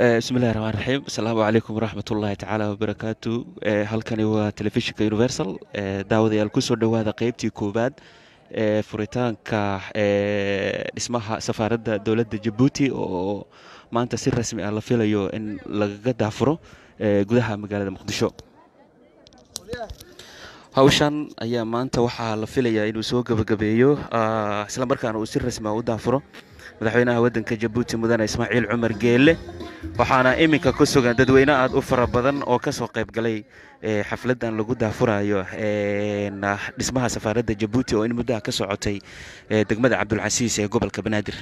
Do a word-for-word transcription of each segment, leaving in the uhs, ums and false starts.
بسم الله الرحمن الرحيم. السلام عليكم ورحمة الله تعالى وبركاته. هالكن هو تلفزيونك يونيفرسال داوديال كوسو دوادا قيبتي كوباد فريتان كا اسمها سفارة دولة جيبوتي وما أنت سير رسمي على فيليو إن لقد عفرو جودها مجال مقدشو هاوشان أيام ما أنت وح على فيليا إنه سوق بجبيو سلام بركان وسير رسمي ودعفرو مدحوينها ودنك جيبوتي مدن إسماعيل عمر جيلة waxaana iminka ku sugan dadweyne aad u fara badan oo ka soo qayb galay xafladan lagu daafurayo ee dhismaha safaaradda Djibouti oo in muddo ka socotay degmada Abdul Aziz ee gobolka Banaadir.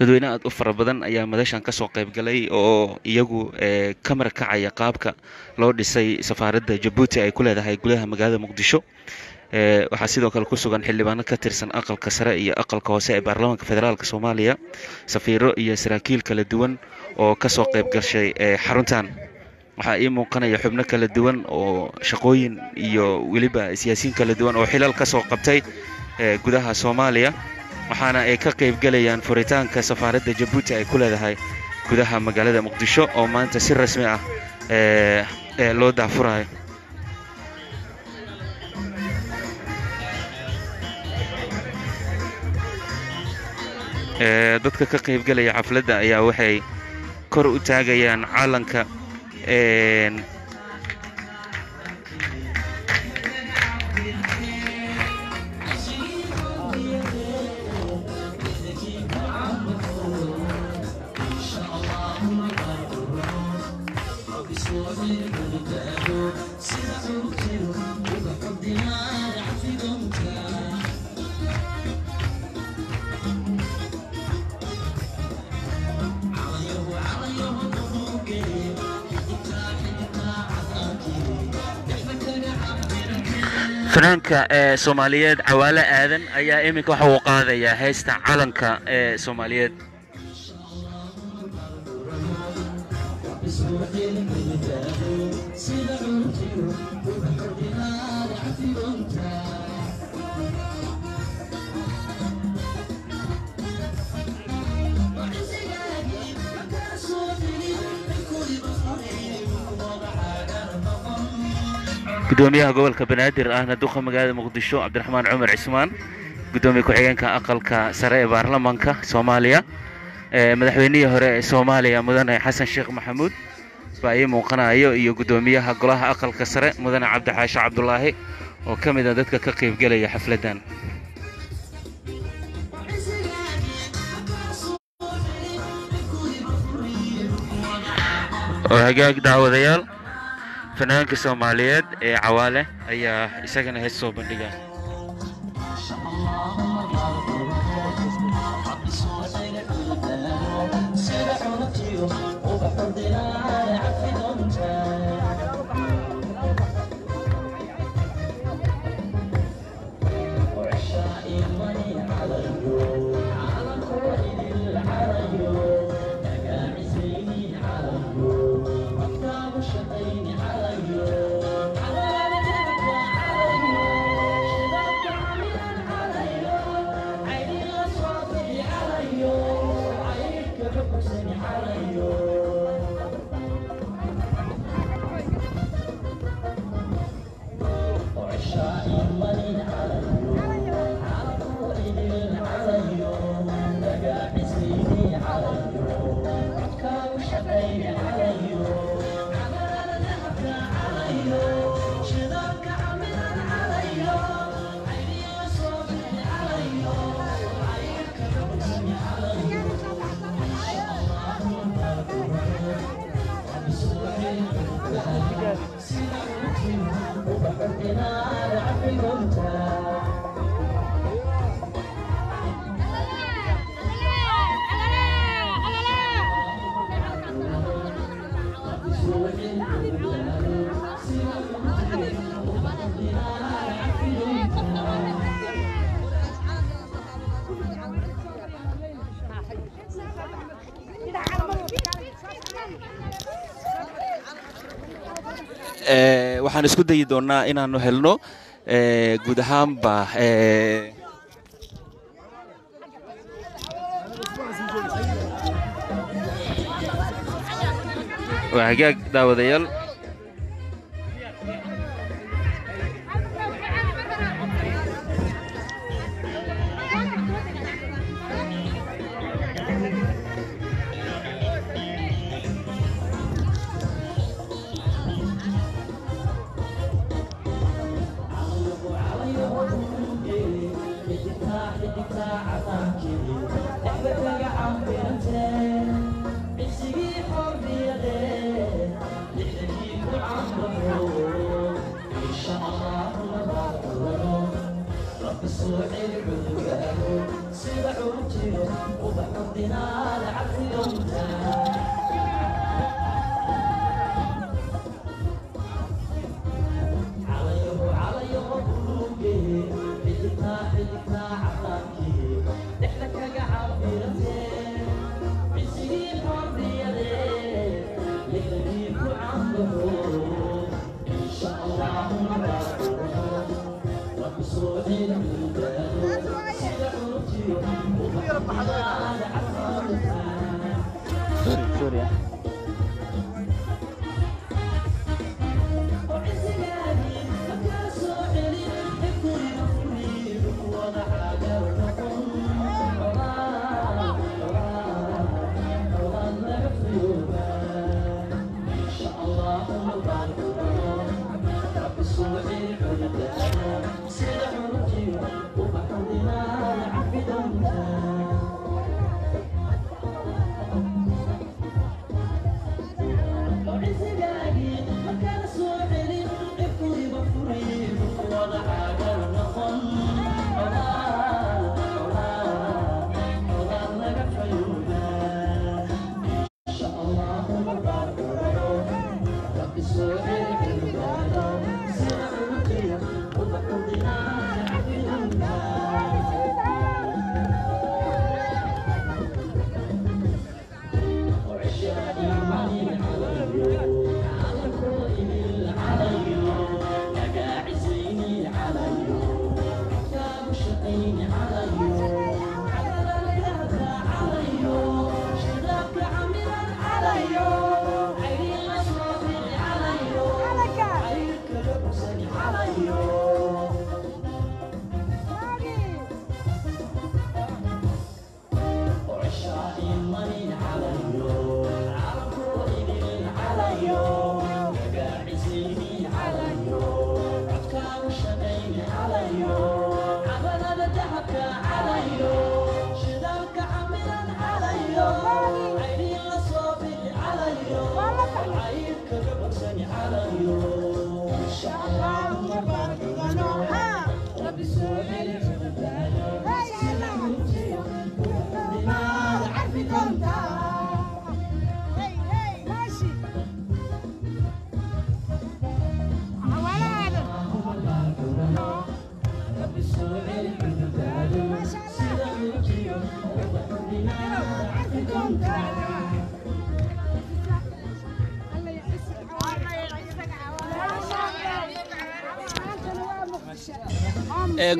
dadweyne aad u fara badan ayaa madashan ka soo qayb galay oo iyagu kamera kacay qaabka loo dhisay safaaradda Djibouti ay ku leedahay gudaha magaalada Muqdisho. waxaa sidoo kale ku sugan xildhibaano ka tirsan aqalka sare iyo aqalka hoose ee baarlamaanka federaalka Soomaaliya safiiro iyo saraakiil kala duwan oo ka soo qayb gashay xaruntan waxaa ii muuqanaya xubno kala duwan oo shaqooyin iyo waliba siyaasiyiin kala duwan oo xilal ka soo qabtay gudaha Soomaaliya waxaana ay ka qayb galayaan furitaanka safaaradda Djibouti ay ku leedahay gudaha magaalada Muqdisho oo maanta si rasmi ah ee loo daafurayo dadka ka qayb galaya xafladda ayaa waxay kor u taagayaan calanka ee فنانك سوماليات عوالة آذن أيا إيمك وحوقا ذي هيستع علنك سوماليات قدوميها قولك بنادر أهنا دوخة مقادة مقدشو عبد الرحمن عمر عثمان قدومي كوحيانك أقلك سراء بارلمانك سوماليا مدحويني هراء سوماليا مدنى حسن شيخ محمود باقي موقنا أيو إيو قدوميها قولها أقلك سراء مدنى عبد حاشا عبد الله وكم إذا دتك كقيب قلي حفلتان وحقاق دعوة ديال فنانك الصوماليات عوالة هي سكن هالصوب اللي waxaan isku dayi doonaa inaanu helno ee guud ahaanba ee وحقاق داوديال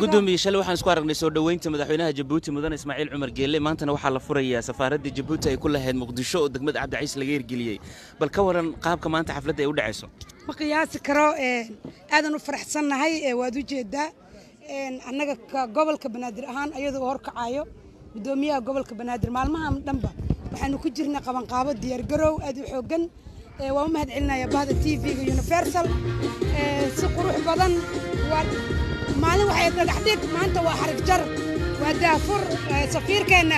gudoomiye shal waxaan isku aragnay soo dhaweynta madaxweynaha Djibouti mudan Ismaaciil Umar Geele maantana waxa la furayaa safaarada Djibouti ay ku lahayd Muqdisho oo degmada Cabdiciis laga hirgeliyay bal ka waran qaabka maanta xafladda ay u dhacayso ma qiyaasi karo ee aadan u faraxsanahay ee waad u jeedaa ee annaga gobolka Banaadir ahaan ayadoo hor kacaayo gudoomiyaha gobolka Banaadir maalmahan dhanba waxaan ku jirnaa qaban qaabad diyaar garow aad u xoogan ee waa mahad celinaya Bahda T V-ga Universal ee si qurux badan waa مالي واحد الحديد ما أنت واحد جر ودافر سفير كان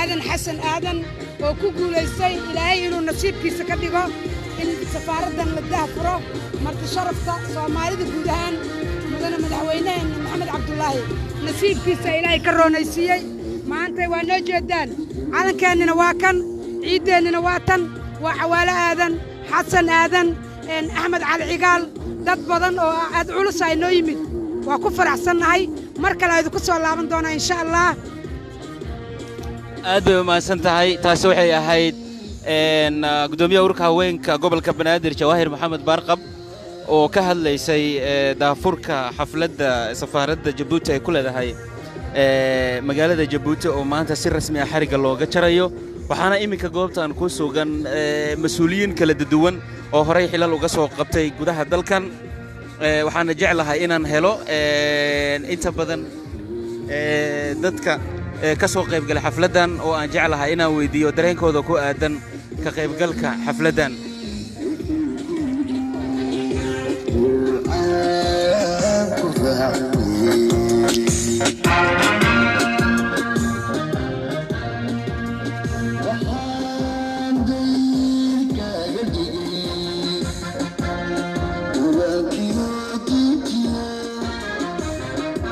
آذن حسن آذن وكوكو ليسي إلهي إنه نصيب كيس كبيرة السفارة دن للدافرة مرت شرف صومالي دكودهان مدن مدحوينين محمد عبد الله نصيب كيس إلهي كروني سي ما أنت ونجدان على كان نواكن عيدان نواتن وحوالي آذن حسن آذن أحمد على عقال دد بدن أدعو لسا إنه يمد وأكفر عسلنا هاي مركل هذا كسر الله من دونا إن شاء الله. أدو ما سنت هاي تسوي هاي إن قدومي أورك هوين كقبل كبنادر جواهر محمد بارقب وكهل ليسي دافورك حفلة سفارة جيبوتي كل هذا هاي مجال جيبوتي وما أنت سر رسمي حرق اللوجة ترى يو waxaana imika goobta aan ku sugan mas'uuliyiin kala duwan oo horay xilal uga soo qabtay gudaha dalkan waxaana jeclahay inaan helo inta badan dadka ka soo qayb galay xafladan oo aan jeclahay inaan weydiiyo dareenkooda ku aadan ka qayb galka xafladan وسلم وبارك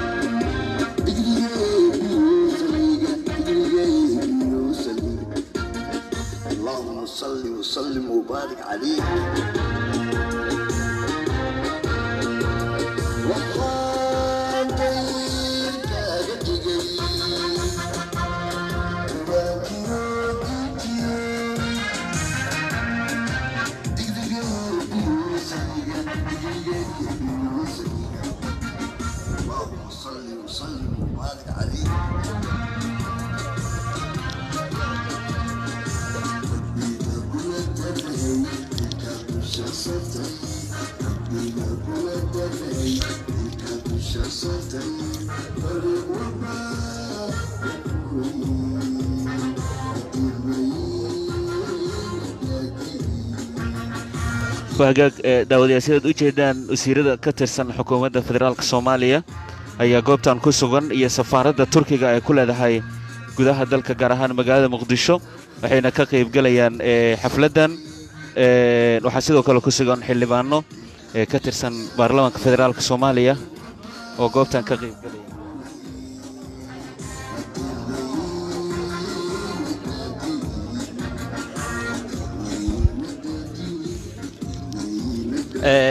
عليك اللهم صل وسلم وبارك عليك فهجاء دولة سيد وجدان وسيرة كترسن حكومة الفدرالية الصومالية هي جوبتان كوسوغن هي سفارة التركية كلها هاي قدها دلك جرهان مقالة مقدشو وحين كقيب جليان حفلة وحسيدو كلو كوسوغن حلبانو كترسن برلمان الفدرالية الصومالية وجوبتان كقيب جليان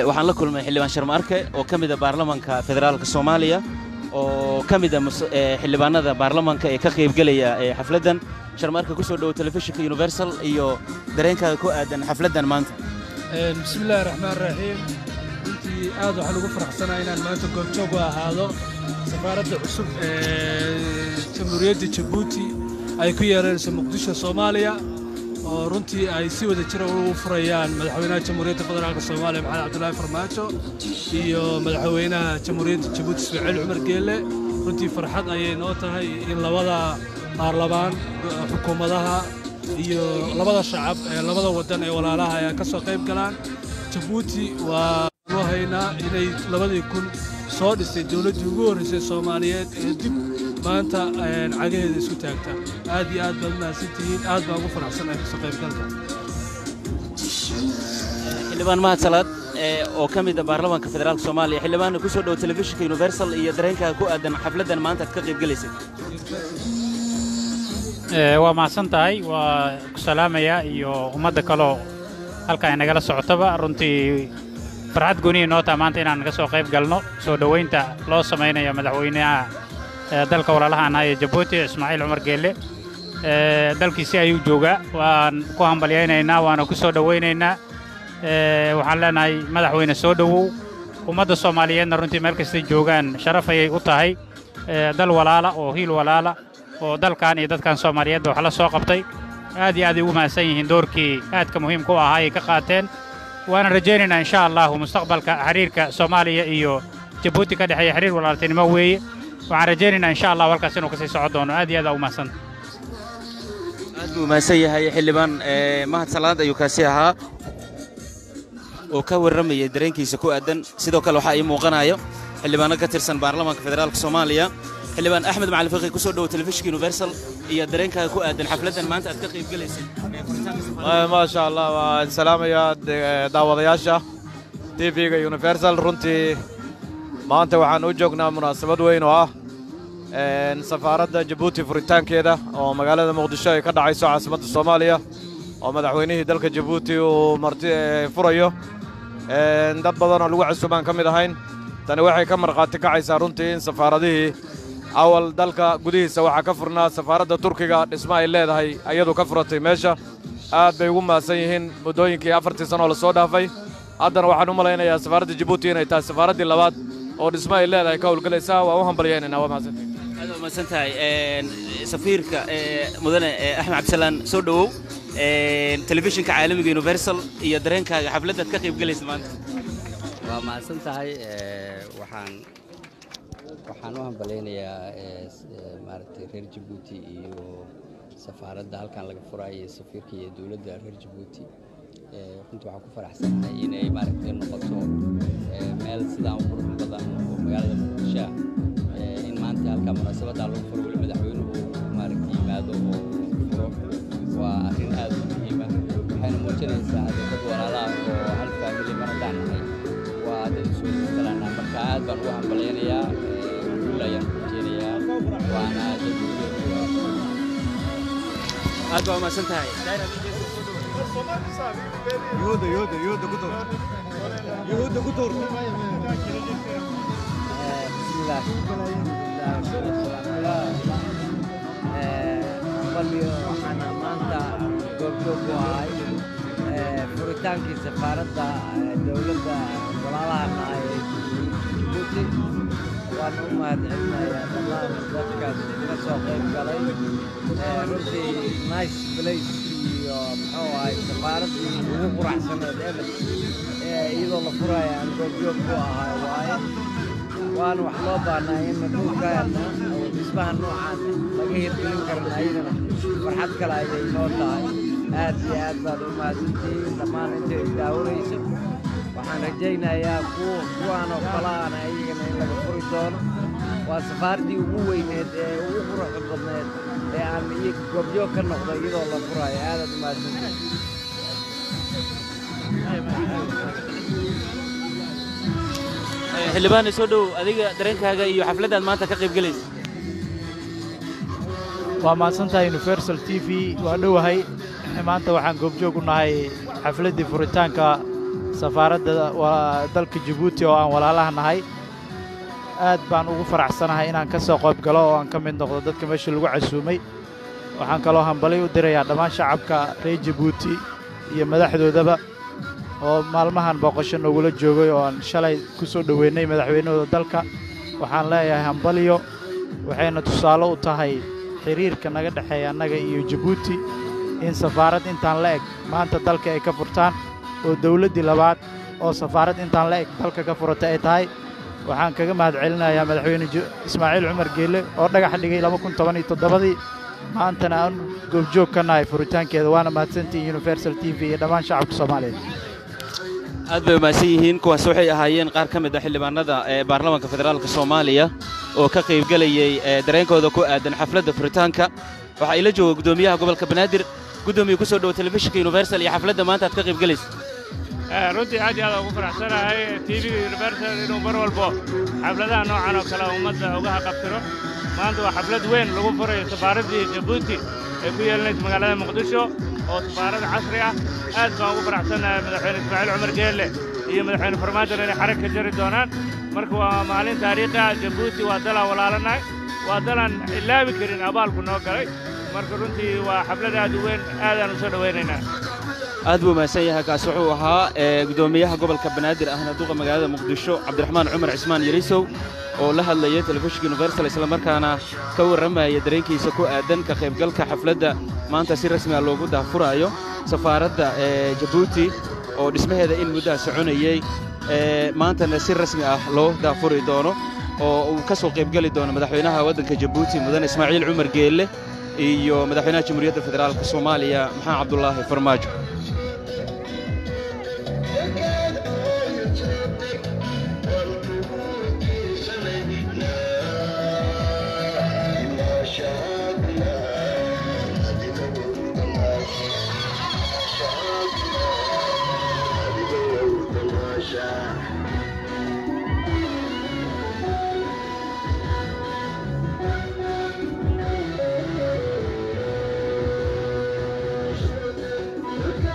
waxaan la kulmay xildhibaan Sharmaarke oo kamida baarlamaanka federaalka Soomaaliya oo kamida xildhibaanada baarlamaanka ee ka qayb galaya ee xafladan Sharmaarke ku soo dhaw telefishinka Universal iyo dareenkaaga ku aadan xafladan maanta ee bismillaahir rahmaanir rahiim intii aad waxaan ugu faraxsanahay inaan maanta goobjoogo ahaado safaaradda cusub ee Jamhuuriyadda Djibouti ay ku yeerayso Muqdisho Soomaaliya runtii ay si wada jir u furayaan madaxweynaha jamhuuriyadda federaalka Soomaaliya Maxamed Cabdullaahi Farmaajo iyo madaxweynaha jamhuuriyadda Djibouti Ismaaciil Cumar Geelle runtii farxad ayay noo tahay in labada baarlamaan xukuumadaha iyo labada shacab ee labada wadan ee walaalaha ay ka soo qayb galaan Djibouti waa loo haynaa inay labadii kun soo dhistay dawladii ugu horeysay Soomaaliyeed ee dib maanta aan cagaheeda isku taagtaa aad iyo aad baad maasintiin aad baan ugu faraxsanahay soo qaybgalka xildhibaan maasalaad oo kamid ah baarlamaanka federaalka Soomaaliya xildhibaanna ku soo dhaw telefishinka Universal iyo dareenkaaga ku aadan xafladan maanta aad ka qaybgalaysay ee waa maasantahay waa ku salaamaya iyo ummadda kale halka inagala socotaba runtii farxad gooni noo tahay maanta inaan ka soo qaybgalno soo dhaweynta loo sameeyay madaxweynaha dalka walaalahan ay Djibouti Ismaaciil Cumar Geelle ee dalkiisa ayuu jooga waan ku hambalyeynayna waan ku soo dhaweynayna ee waxaan leenahay madaxweynaha soo dhawow ummadda Soomaaliyeedna runtii meel kasta joogan sharaf ayay u tahay dal walaala oo hiil walaala oo dalkan iyo dadkan Soomaaliyeed wax la soo qabtay aad iyo aad ugu mahadsan yihiin doorkii aadka muhiimka u ahaa ay ka qaateen waan rajaynaynaa insha Allah mustaqbalka xiriirka Soomaaliya iyo Djibouti ka dhaxay xiriir walaaltinimo weeye وعرجينا إن شاء الله والكاس إنه كسي سعودون أدي هذا وماسن. وماسية هي حلبان ما هتصلاد يكاسيها وكور رمي يدرين كي سكوا أدن سيدو كلو حايم وغنايو حلبان كترسن برلمان كفدرال الصومالية حلبان أحمد مع الفقي كسر دو تلفزيون يونيفرسال يدرين كاكو أدن حفلة ما أنت أتكفي بجلسي. ما شاء الله السلام يا دعوة ياشا تي في يونيفرسال رنتي maanta waxaan u joognaa munaasabad weyn oo ah ee safaaradda Djibouti furitaankeeda oo magaalada Muqdisho ay ka dhacayso caasimada Soomaaliya oo madaxweynihii dalka Djibouti uu marti furayo ee dad badan oo lagu casuuban kamid ahayn tan waxay ka marqaati kacaysaa runtii in safaaradihii awal dalka gudihiisa waxa ka furnaa safaaradda Turkiga dhismo ay leedahay ayadu ka furatay meesha aad bay ugu maasan yihiin mudooyinkii afartii sano la soo dhaafay haddana waxaan u malaynayaa safaaradda Djibouti inay tahay safaaraddii labaad oo dhismaha ilaahay ka howlgalaysa waa u hambalyeynaa waa maasantay ومسنتهاي سفيرك مدنا أحمد عبد السلام سودو تلفزيون كعالمي يونيفرسال يدرين كحفلات تكقيب جلسة مانت ومسنتهاي وحن وحنوهم بلين يا مرتي غير جيبوتي وسفارة دهال كان لقى فراي سفيرك يدولة دهال غير جيبوتي كنت وحكو فرح سنة إني مرتي نقصو مال سلام فرح بدن ومجال الشاع كما نسبت على الفرق والمدحون وماركي ماذا هو وأخير هذا المهمة حين موجودين ساعات يقدر على هل فاميلي مردان هاي وتنسوا مثلاً بركات بروح بلينيا ولا ينتينيا وأنا أدوار ما سنتهاي يهود يهود يهود قطر يهود قطر بسم الله waxaana maanta goobjoog ku ahay furitaankii safaaradda dowladda walaalaha nahay ee Djibouti waan u mahadcelinayaa dhammaan dadkaas ka soo qayb galay runtii nice place iyo muxuu ahay safaaraddii ugu quraxsaneed ee iyadoo la furayo aan goobjoog ku ahay waaye وأنا وحلوبة أنا إن نوكا وبسمع نوعات لقيت بينكر العينة فرحت كلا يجي نوتا أدي أدي وما زلتي لما نجي داوري سب وحنجينا يا كو كو أنا وطلع أنا إيجنا إلا كفردون وسفاردي ووينت وفرح الضمنات يعني إيج قبيو كنا خضيرة الله فراي هذا ما زلتي هلبان يسودو أديك درينك هذا يحفلة ما تكقب جليز. وما صنتها يونيفرسال تي في وأنو هاي ما أنت وحن جوبجو كنا هاي حفلة دي فورتان كا سفارة ودلك جيبوتي وأن ولا لهن هاي. أد بان وغفر عسنا هاي إن كساق وبجلا وأن كم من ضغطات كمش الوعي سومي وحن كلاهم بلي ودريا دمان شعب كا ري جيبوتي يمدح دودبا. ومالمهان باقشن وقول الجوجي وان شلي كسر دويني مدحوينه ودلك وحن لا يهم بليو وحين تصالو وتهاي حرير كنا قد حيانا جي جيبوتي إن سفارة إنتان لك ما أنت دلك أي كفرتان والدولة دي لبعض أو سفارة إنتان لك دلك كفرت أي تاي وحن كجم هاد علنا يا مدحوين إسماعيل عمر جيله أردنا حد جيله ما كنت طبعا يتضبضي ما أنت ناون جوجي كناي فرتان كده وأنا ما تنتي يونيفرسال تي في دمان شعب الصومالي أدب مسيحين كوسوحي هايين قار كم داخل برندا برلمان كفدرال الصومالية وكقيب قلي درين كذا كأدن حفلة فرتانكا وحيلجوا قدوميها قبل كبنادر قدومي كسر وتلفيش كيونيفرسال يحفلة ما تتكقيب قليس. رودي عادي هذا وفر عسرة هاي تيبي يونيفرسال إنه برو البو حفلة نوع عنا كلا ومدة وجها قبتره ما عنده حفلة وين لو فر سفارة جيبوتي في النت مقالة مقدسه أو سفارة عصرية أذكر وفر عسنا مدحين إسماعيل عمر جيله هي مدحين فرماجر اللي حركة جري دونات مركوا معلن تاريخها جيبوتي وادلا ولا لنا وادلا إلا بكرين أبالك نوكري مركونتي وحفلة دوين هذا نصير ويننا أدبو مسيحة كسحوها قدوميها قبل كبنادر أهنا دوغة مقالة مقدسه عبد الرحمن عمر عثمان يريسو ولها اللي يتلفش يونيفرسال إسلام مركانا كور رما يدريك يسكو أدن كخيب قلك حفلة ما أنت سير رسمي على وجودها فرايو سفارة جيبوتي أو اسمها هذا إن وده سعوني ما أنت نسير رسمي أهله ده فري دانو وكسو خيب قلي دانو مدحيناها ودن كجيبوتي مدن إسماعيل عمر جيله إيو مدحيناها جمهورية الفدرالية الصومالية محمد عبد الله فرماجو. Okay.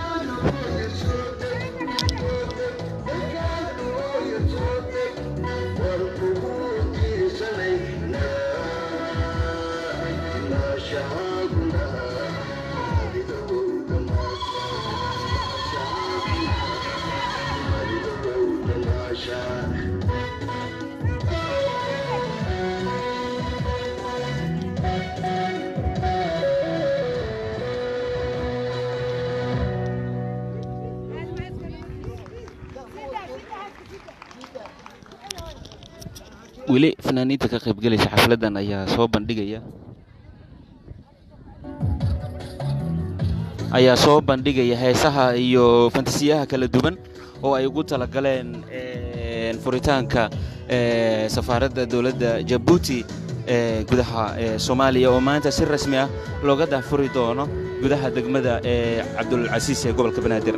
ولي فنانينتا ka qayb galaysa xafladan ayaa soo bandhigaya ayaa soo bandhigaya heesaha iyo fantasiyaha kala duwan oo ay ugu tala galeen ee furitaanka ee safaaradda dawladda Djibouti ee gudaha ee Soomaaliya oo maanta si rasmi ah looga dah furi doono gudaha degmada ee Cabdul Casiis ee gobolka Banaadir.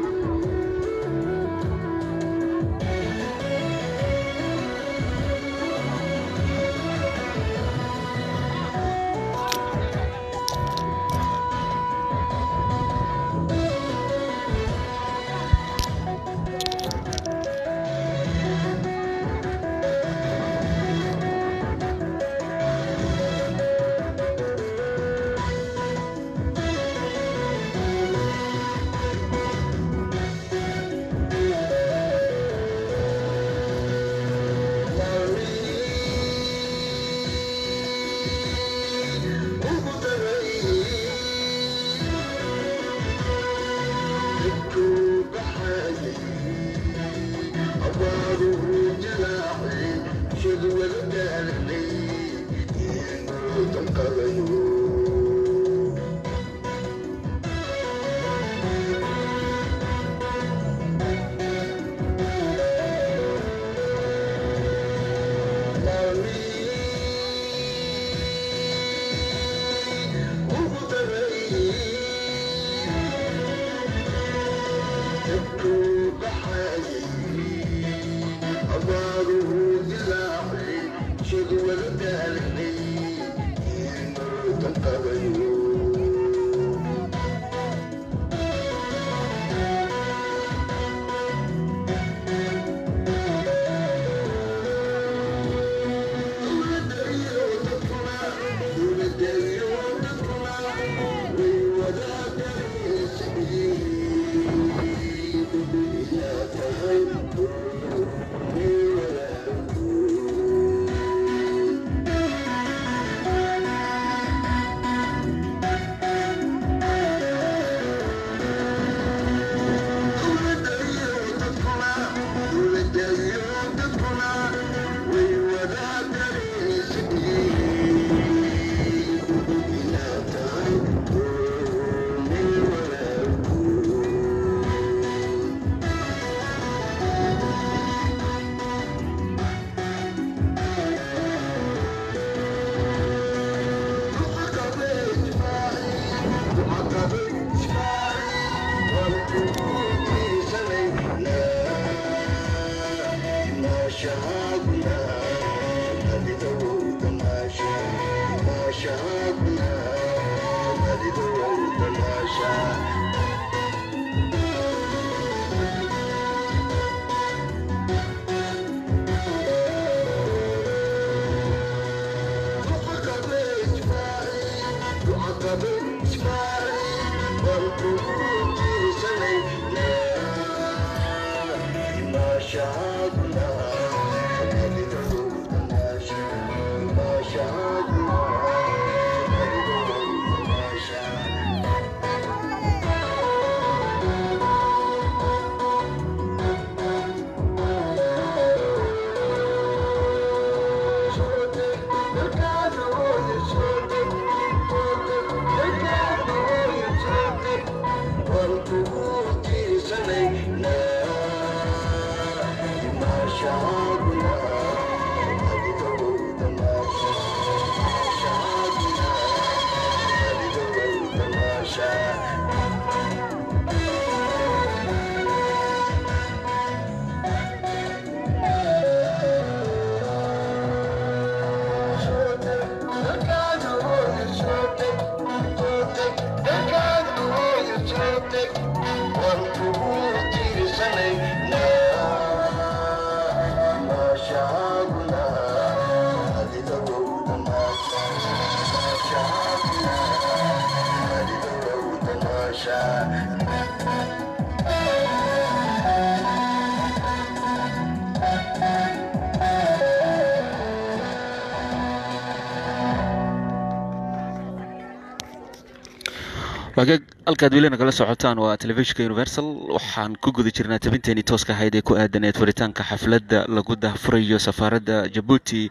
halkaad wiilana kala socotaan waa telefishinka Universal waxaan ku guda jirnaa tabinteeni tooska ahayd ee ku aadanayd furitaanka xafladda lagu dah furayo safaaradda Djibouti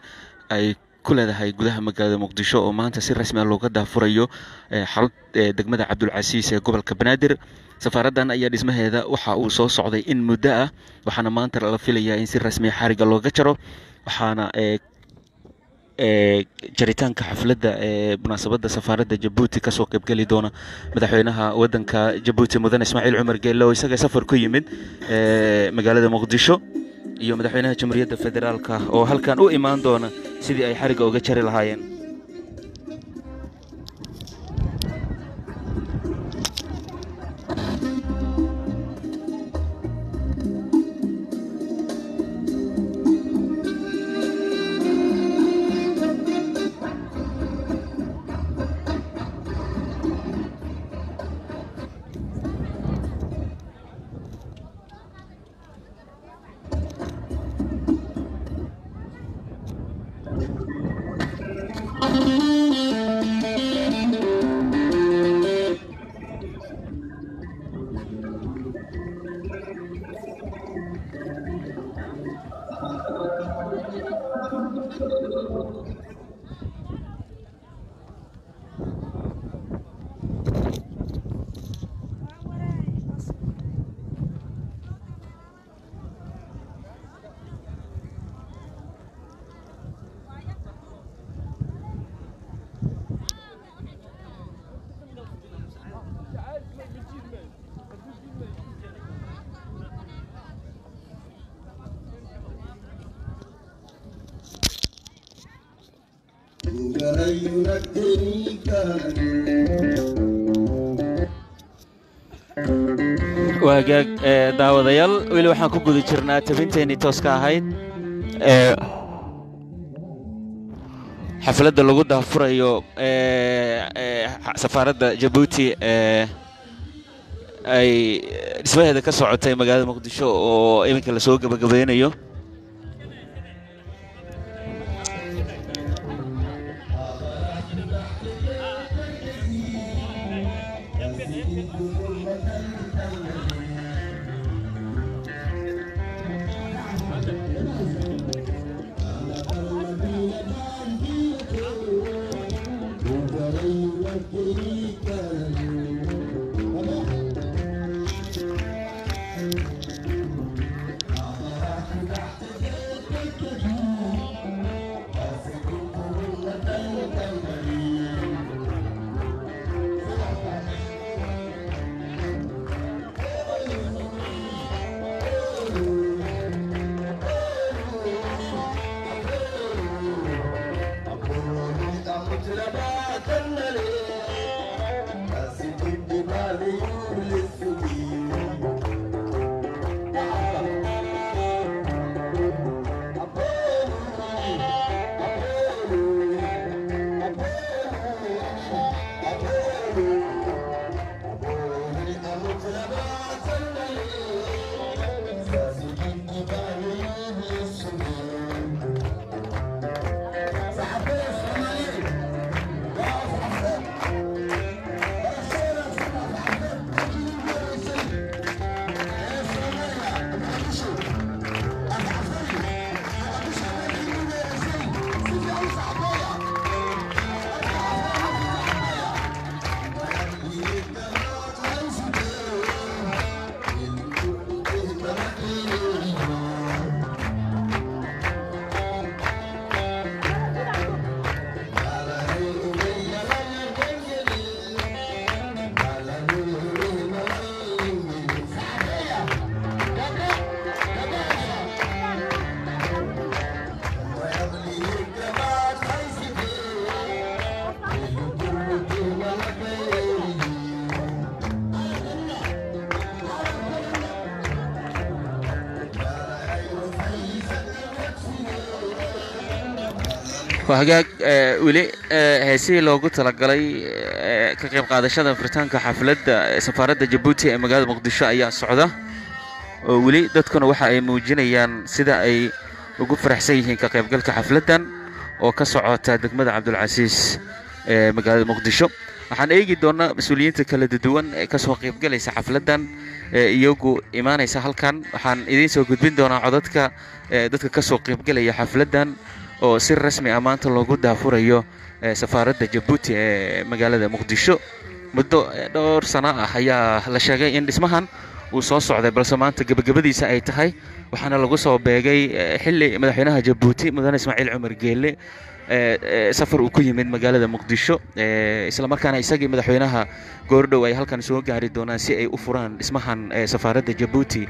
أي كل هذا هاي جودها مقالة مقدشة وما أنت سير رسمي الله قدها فريو حرط دجمة عبد العزيز قبل كبنادر سفردنا أياد اسمها هذا وحاول صوص عضي إن مدة وحنا ما أنت الأفيليا إن سير رسمي حارق الله قدره وحنا جريتان كحفلة بناسبة سفارة جبوتي كسوق بقلي دونا مدحينها ودن كجبوتي مدن إسماعيل عمر قال له يسقى سفر كيمين مقالة مقدشة iyo madaxweynaha jamhuuriyadda federaalka oo halkan u iman doona sidii ay xariga uga jari lahaayeen وهاجاك دعوة ضيال ولو حنكو جودي شرنا تبنتيني توسكا هاي حفلة دلوقتي ده فريو سفارة جيبوتي أي اسمه هذا كسر عتاي مقالة مقدشة أو أي مكان لسوق بقبلين أيوه وهاجاك ولي هسي لو قلت لك علي كقيم قاعدة شذا فرتان كحفلة سفارة جيبوتي مقال مقدشة أيام السعودة ولي ده تكون واحد موجينيان سدا أي وقف رحسيه كقيم قال كحفلة وكسعودة دكمة عبد العزيز مقال مقدشة عن أي جدنا مسؤولين تكلم دون كسوقي قال يس حفلة يوجو إيمان يسهل كان عن إذا سوقت بين دون عددك دتك كسوقي قال يا حفلة oo si rasmi ah maanta loogu daafurayo safaaradda Djibouti ee magaalada Muqdisho muddo dhowr sano ah ayaa la sheegay in dhismahan uu soo socday balse maanta gabagabadiisa ay tahay waxaana lagu soo beegay xilli madaxweynaha Djibouti mudane Ismaaciil Cumar Geelle safar uu ku yimid magaalada Muqdisho isla markaana isagii madaxweynaha goordhow ay halkan soo gaari doonaan si ay u furaan dhismahan safaaradda Djibouti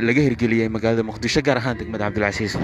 laga hirgeliyay magaalada Muqdisho gaar ahaan degmada Cabdilcasiis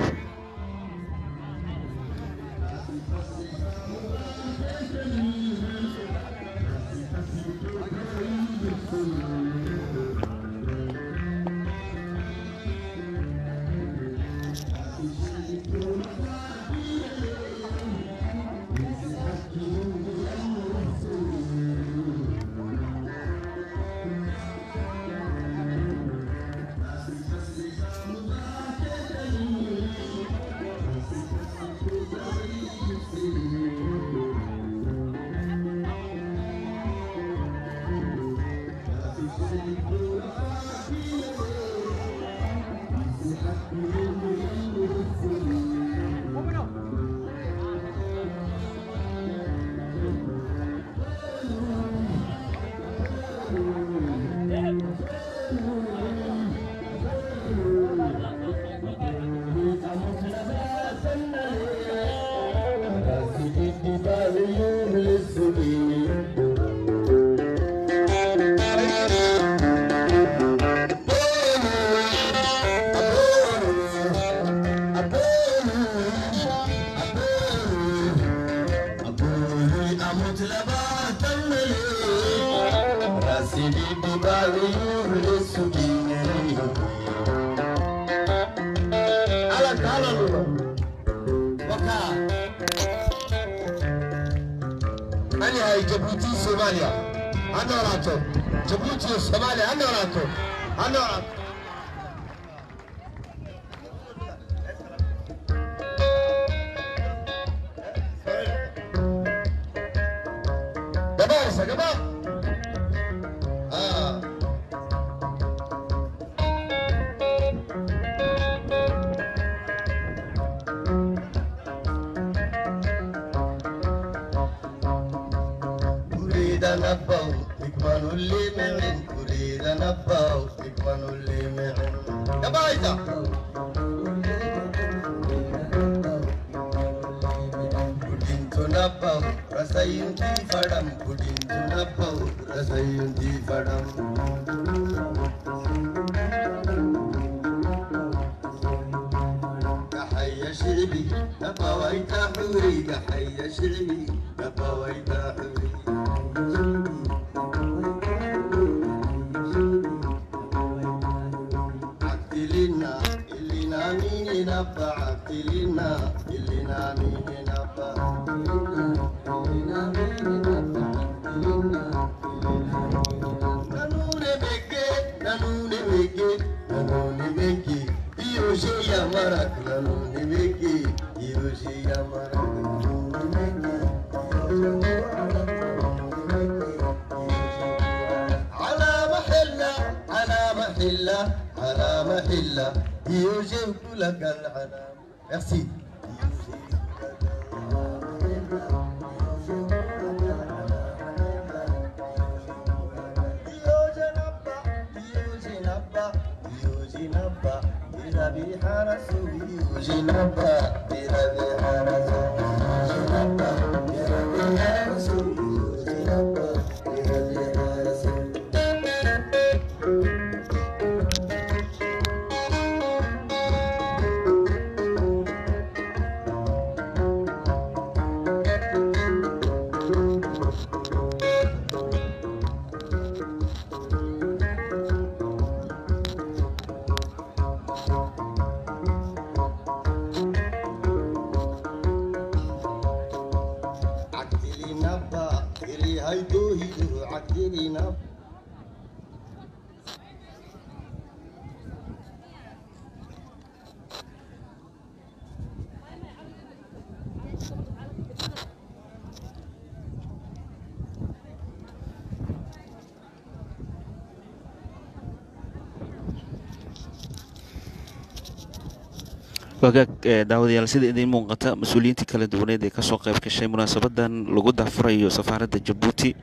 وكاك داود يالسيد إدين مونغطا مسؤولين تكالة دونيدي كسوق بكشي مناسبة لغودة فريو سفارة جبوتي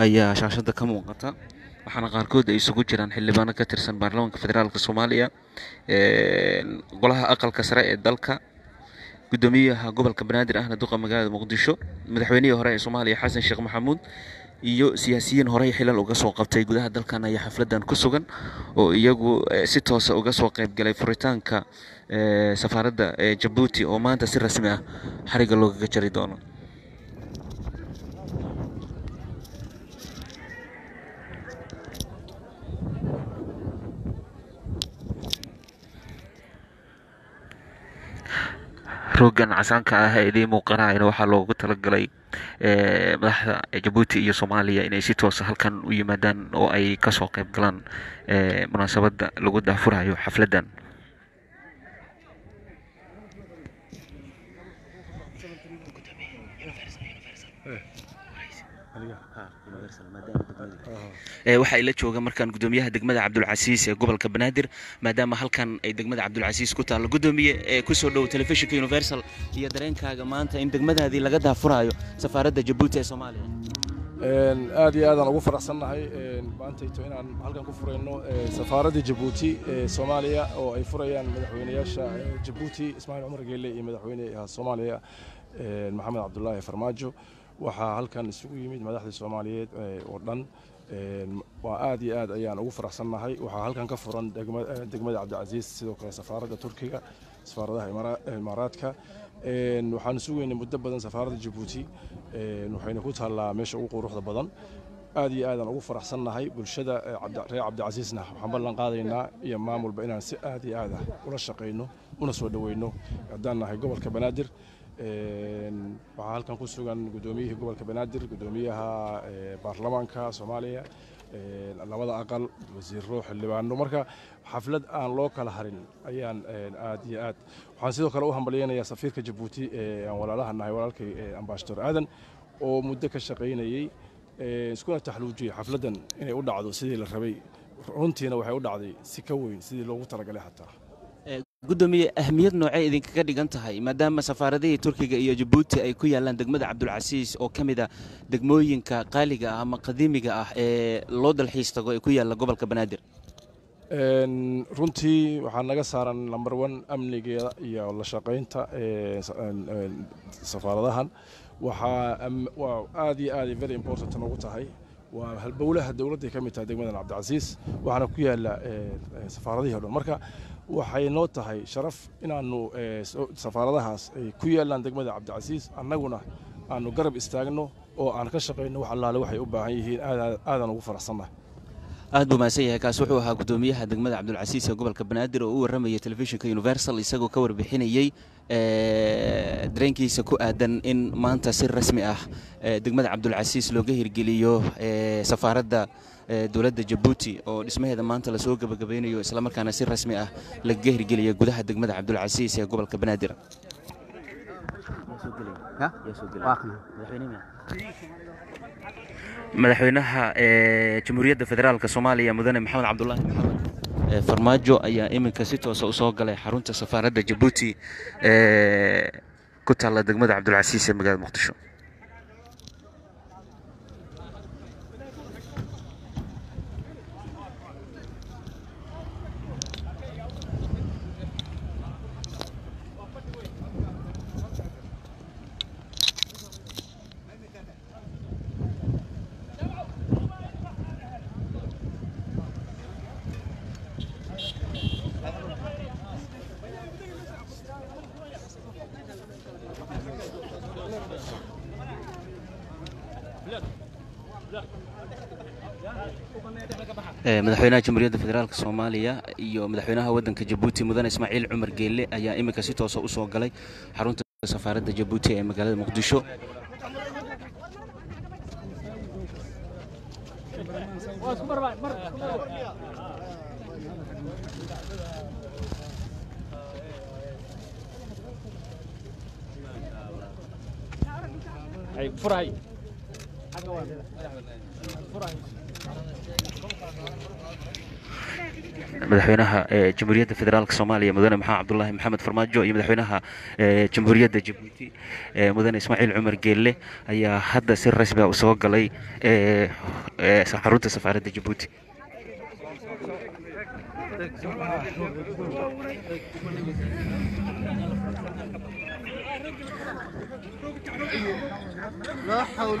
أي شاشة دا كمونغطا waxaana qaarkood ay isugu jiraan xildhibaano ka tirsan baarlamaanka federaalka Soomaaliya ee golaha aqalka sare ee dalka gudoomiyaha gobolka Banaadir ahna duqa magaalada Muqdisho madaxweynihii hore ee Soomaaliya Xasan Sheekh Maxamuud iyo siyaasiyiin hore xilal uga soo qabtay gudaha dalkan ay xafladan ku sugan oo iyagu si toos ah uga soo qayb galay furitaanka ee safaaradda ee Djibouti oo maanta si rasmi ah xariga looga jari doono. روجان عسانك هايدي موقنا إنه حلو قتلقلي مدحة جبوتي إيو صوماليا إنه سيتوس هالكن ويمدان أو أي كسوق بقلان مناسبة لوجود دافورها يو حفلة waxay la jooga markan gudoomiyaha degmada Cabdulcasiis ee gobolka Banaadir maadaama halkan ay degmada Cabdulcasiis ku taal gudoomiye ku soo dhow telefishinka Universal iyo dareenkaaga maanta in degmadaadii laga daafurayo safaaradda Djibouti ee Soomaaliya een aad iyo aad aan ugu faraxsanahay maanta ay tahay inaan halkan ku fureyno safaaradda Djibouti ee Soomaaliya oo ay furayaan madaxweynayaasha Djibouti Ismaaciil Cumar Geyle iyo madaxweynaha Soomaaliya Maxamed Cabdullaahi Farmaajo waxaa halkan isugu yimid madaxda Soomaaliyeed oo dhan وعاد يعاد أيان أوفر حسن هاي وحالكن كفران دجمة دجمة عبد العزيز سيدوكا سفارة تركيا سفارة الإمارات كا نحنسوي إن مدة بدن سفارة جيبوتي نحينكوت هلا مش أوقو روح بدن عاد يعاد أوفر حسن هاي بالشدة عبد عبد العزيزنا محمد الله قاضينا يمام والبينان س عاد يعاد ورشقينه ونسودوينه عدنا هاي قبل كبنادر وحالكن كوسوجان قدوميه قبل كبنادر قدوميها برلمان كا سوماليا الوضع أقل وزير روح اللي بعنده مركا حفلة عن لوكال هرين أيان آديات وحنسيدو كلوهم بلينا يا سفير كجيبوتي ولا لها النهاية ولا لك أمباشتر عادن ومدة كشقينا يي سكون تحلوجي حفلة إن يودع عدو سيد الربي رنتينا وحيودع عدي سكوين سيد لو ترجع له حتى قدومي أهمية نوعية إذا كذي جنتهاي مدام سفارة تركيا إيا جيبوتي أي كويا لان دقمة عبدالعزيز أو كمدا دقموين كقالقة أما قديمة لود الحيس تقول كويا لا قبل كبنادر. runtii waxaan naga saaran number one amnigeeda iyo la shaqeynta safaaradahan waxa aad iyo aad very important ugu tahay waa halbowlaha dawladda ka mid tahay degmada Cabdulcasiis waxaana ku yaala safaaradaha dhan marka waxay noo tahay sharaf inaanu safaaradahaas ay ku yaalaan degmada Cabdulcasiis annaguna aanu garab istaagno oo aan ka shaqeyno wax allaale waxay u baahan yihiin aad aad aan ugu faraxsanahay aad uma sayay kaas wuxuu ahaa gudoomiyaha degmada Cabdulcasiis ee gobolka Banaadir oo u warramay telefishinka Universal isagoo ka warbixinayay ee dareenkiisa ku aadan in maanta si rasmi ah degmada Cabdulcasiis looga hirgeliyo ee safaaradda dowladda Djibouti oo dhismaheeda maanta la soo gabagabeynayo isla markaana si rasmi ah laga hirgeliyo gudaha degmada Cabdulcasiis ee gobolka Banaadir madaxweynaha ee Jamhuuriyadda Federaalka Soomaaliya Mudane Maxamed Cabdullaahi Maxamed Farmaajo ayaa iminka si toos ah u soo galay xarunta safaaradda Djibouti ee ku taal degmada Cabdulcasiis ee magaalada Muqdisho. madaxweynaha jamhuuriyadda federaalka Soomaaliya iyo madaxweynaha wadanka Djibouti Mudane Ismaaciil Cumar Geyle ayaa iminka si toos ah u soo galay xarunta safaaradda Djibouti ee magaalada Muqdisho ay furay aga waa madaxweynaha furay مدحوينها جمهورية الفدرالية الصومالية مدن محمد عبد الله محمد فرماجو مدحوينها جمهورية جيبوتي مدن إسماعيل عمر جيلي هي هذا سر رسمي وسوق لي حروت سفارة جيبوتي. لا حول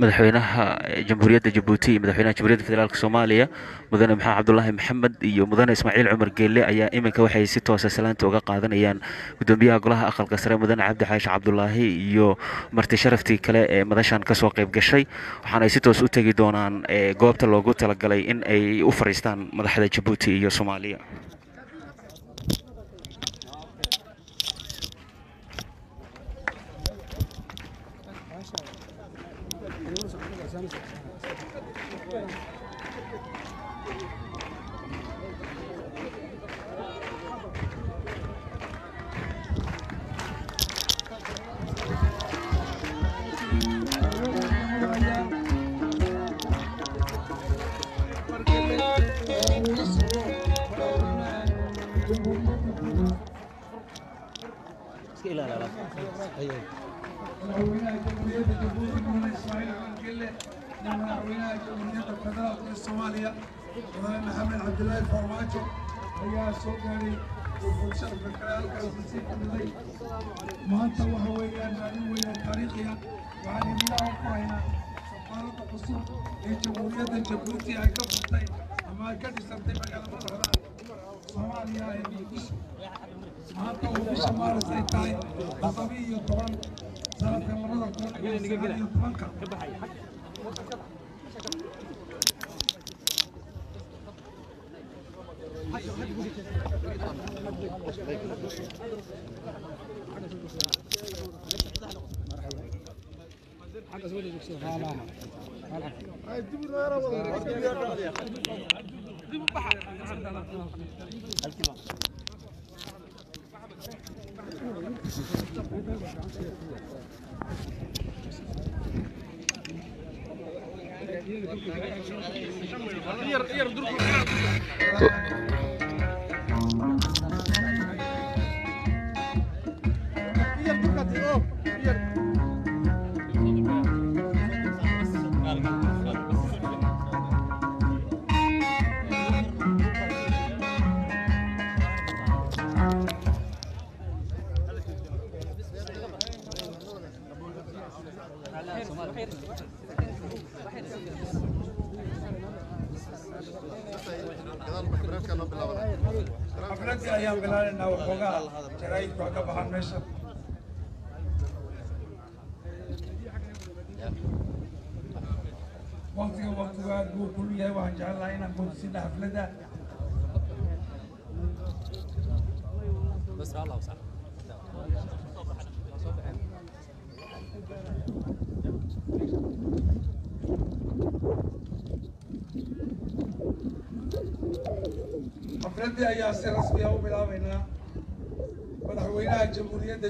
مدحوينها جمهورية جيبوتي مدحوينها جمهورية الفدرالية الصومالية مدن محمد عبد الله محمد iyo مدن اسماعيل عمر جيلي ayaa iminka waxay si toos ah salaanta uga qaadanayaan gudoomiyaha golaha aqalka sare مدن عبد عايش عبد الله iyo marti sharaftii kale ee madashan ka soo qayb gashay waxaanay si toos u tagi doonaan goobta loogu talagalay in ay u fariistaan madaxda Djibouti iyo Soomaaliya.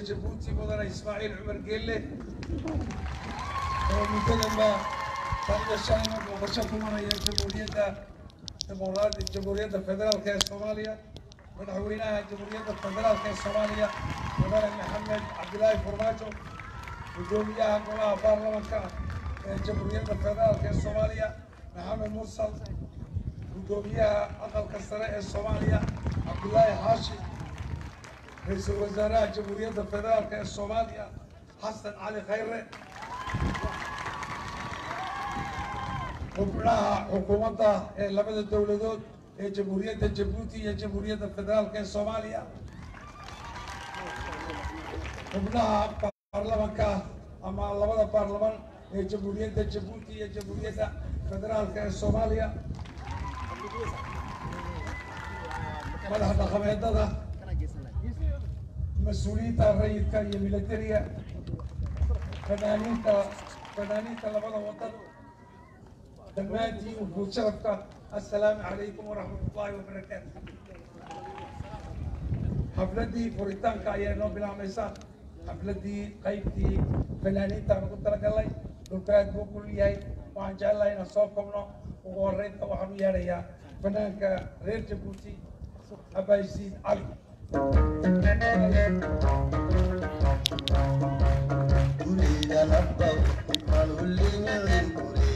جيبوتي مدن إسماعيل عمر جيلي ومنتدى ما تلقى الشعب ومشاكم هي جمهورية الديمقراطية جمهورية الفدرالية الصومالية مدحوينها جمهورية الفدرالية الصومالية مدن محمد عبد الله فرماجو وجمهورية قناة بارلمانكا جمهورية الفدرالية الصومالية محمد مرسل وجمهورية أقل كسراء الصومالية عبد الله حاشي رئيس الوزراء جمهورية الفدرالية الصومالية حسن علي خيري حكمها حكومة لبدا الدولة جمهورية جيبوتي جمهورية الفدرالية الصومالية حكمها برلمانك أما لبدا برلمان جمهورية جيبوتي جمهورية الفدرالية الصومالية مدحنا خميدتها مسؤولية الرئيس كاري ميليتريا فنانيتا فنانيتا لبدا وطن دمادي وبوشركة. السلام عليكم ورحمة الله وبركاته. حفلتي فوريتان كايا نوبلا ميسا حفلتي قيبتي فلاني تانو كترك الله دكات بوكلياي وان جالا إن صوبكمنا ووريت وحنو ياريا فنانك غير جبوتي أبايسين علي.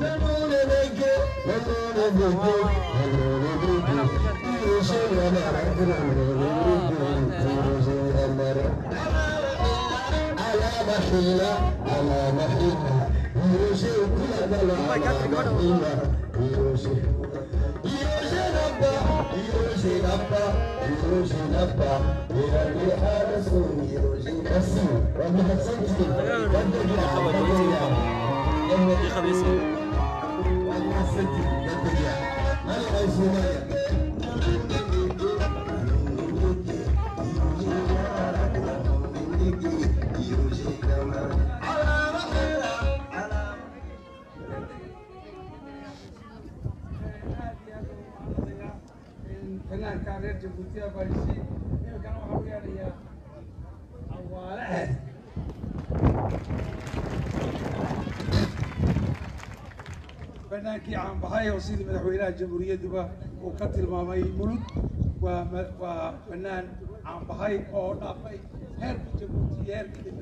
Namune mege, يا يا سيدي يا سيدي يا سيدي يا بناكي عن بحاية وسيد مدحوينها الجمهورية دبا وقتل ماماي ملود وبنان عن بحاية أو نافاي هير بجمهورية هير كلمة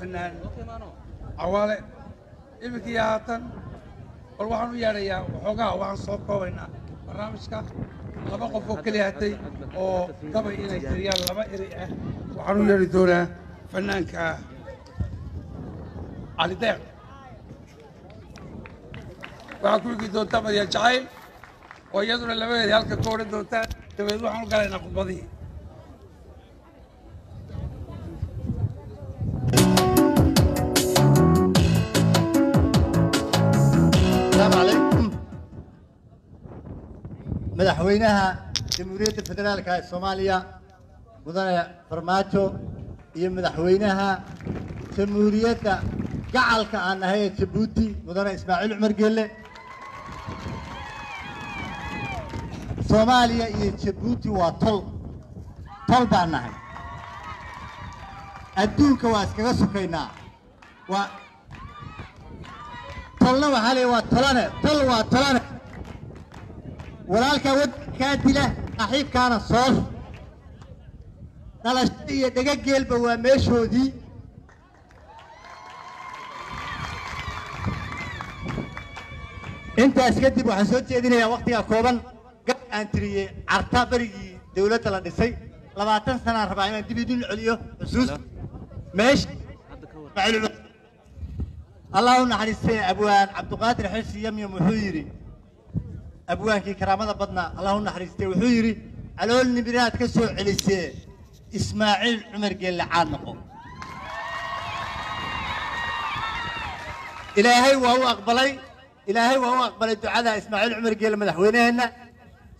فنان عوالي إبكي هاتن والوحن وياريا وحقا وحن صوبكوينا برامجك لما قفو كلياتي أو قبل إلي كريان لما إريئه وحن وياردونا فنانك علي دير وحكولكي دون تابد يا جعيل ويادونا لما يريالك كوري دون تابد تبيدو حنو قالينا قبضي السلام عليكم مدحوينها جمهورية الفدرالية الصومالية مدن فرماتو هي مدحوينها جمهورية جعلك عن هي جيبوتي مدن إسماعيل عمر قلة الصومالية هي جيبوتي وطل طل بعناها أدونك واسكا سكينا و طلّوا عليه وطلّنا طلّوا طلّنا ولالك ود كاتله أحيب كان الصور نلاشية دقيق قلبه ومشهودي أنت أسكتي بحسوتي أدينا يا وقتي يا كوبل قبل أن تري عرتابري دولة الأندسي لما تنسى أربعين تبيدون عليه أسوس ماشي معلومة الله نحرس أبوان عبد القادر حس يمي محيري أبوان كي كرامة بدنا الله نحرس توحيري على النبيات كسر على السير إسماعيل عمر قال عانقه. إلهي وهو أقبلي إلهي وهو أقبلي دعاء إسماعيل عمر قال مدحوينهنا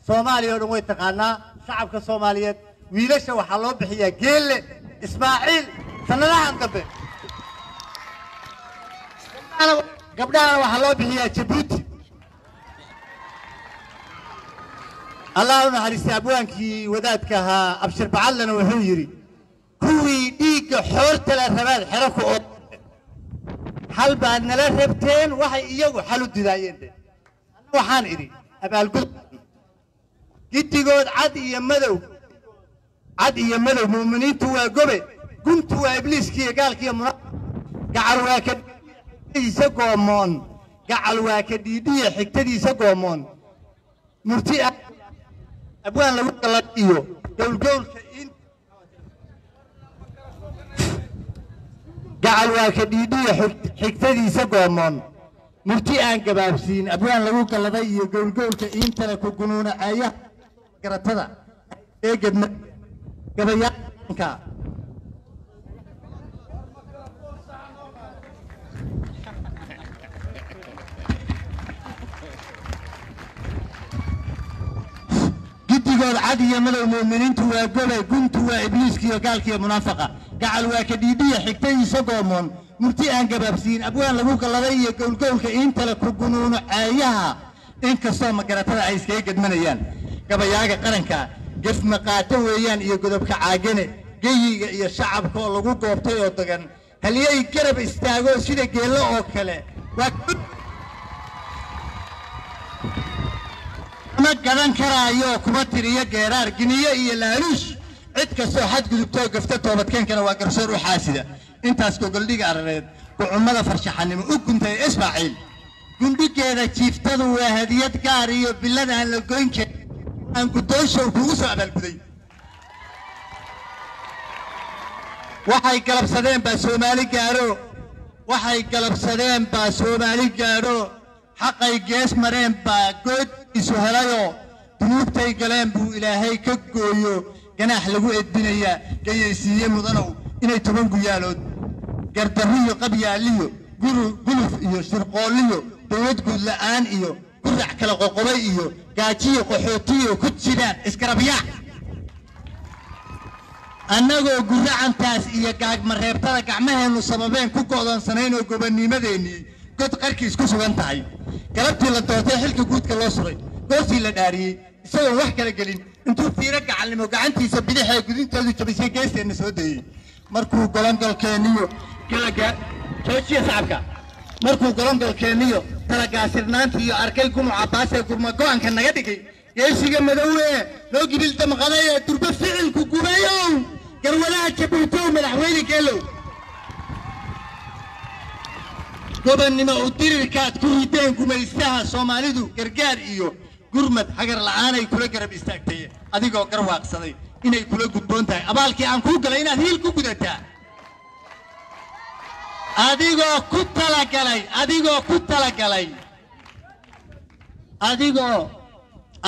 صوماليا ونوي تقالنا شعبك الصوماليات ويلش وحلو بحيا قال إسماعيل سنلعن قبل قبلها وحلو بحيا جبوتي الله نحرس أبوانكي ودادكها أبشر بعلنا وحيري كوي ديك حورت الأثمان حرفوا حلب أن لا ربتين وحي إياه حلو الددايين ده وحان إري أبقى القلب جد يقول عدي يمدو عدي يمدو مؤمنين توا قبل قمت وإبليس كي قال كي مناط قعروا أكد يسقوا مون قعروا أكد يدي حكتدي يسقوا مون مرتئ أبوان لو قلت إيوه قول قول كإن قعلوا كديدية حكتدي سقومون مرتئان كبابسين أبوان لو قلت إيوه قول قول كإن تلكو قنون آية قرطة إيه قبنا قبيانكا يقول عادي ملو المؤمنين توا قبل قمت وإبليس كي قال كي منافقة قال وكديدية حكتي سقومون مرتئان قبابسين أبوان لبوك الله ذي يقول قولك أنت لكوجنون آيها إنك الصوم قرطة عيس كي قد منيان قبل ياقة قرنك قف مقاتو ويان يقولك عاجنة جي الشعب كله جوجو بتيو تجن هل يقرب استعجوا شيء جلاه كله ما قرن كرايو كمترية جرار جنيه يلاروش عدك سو حد جذبته وقفتته وبتكن كنا وقرصور وحاسدة أنت أسكو قلدي قررت وعمله فرش حنم وكنت إسماعيل قلدي كذا شفته وهديت كاريو بالله عن القين ك أن كدوش وكوس على البدي وحي كلب صدام بسومالي كارو وحي كلب صدام بسومالي كارو حقي جيس مريم باقود يسهلايو دنوبتي قلان بو إلهي كقويو جناح لقو الدنيا جاي يسيي مضنو إني تبنقو يالود قردريو قبياليو قلوف إيو شرقوليو دويدقو لآن إيو قرع كالقوقوي إيو قاكيو قحوطيو كتشدان اسكربياح أناقو قرعان تاس إيا قاق مرهبتالا قعمهن وصبابين كوكوضان سنين وقبني مديني قد قركيس كسوان تعي كلبتي للتوتي حلك جود كلاصري قلتي للداري سووا وحكة لجلين انتو في رجع على موجعنتي سبدي حي جودين تلو تبيسي كيس النسودي مركو قلم قال كانيو كلا جا شو شيء صعبك مركو قلم قال كانيو ترى جاسرنان في أركلكم عباسة كم جوان كنا يدكي إيش كم دوّة لو جبلت مغناية تربى فعلكم كوبايو كرولا كبوتو من حوالي كيلو قبل ما أطير الكات كويتين كم يستها سوماليدو كرجال إيوه قرمت حجر العاني كله كرب يستكتيه أديك أقربك صدي إني كله قبضنتها أبالك أنكوك لينا هيل كوكدتها أديك كتلا كلاي أديك كتلا كلاي أديك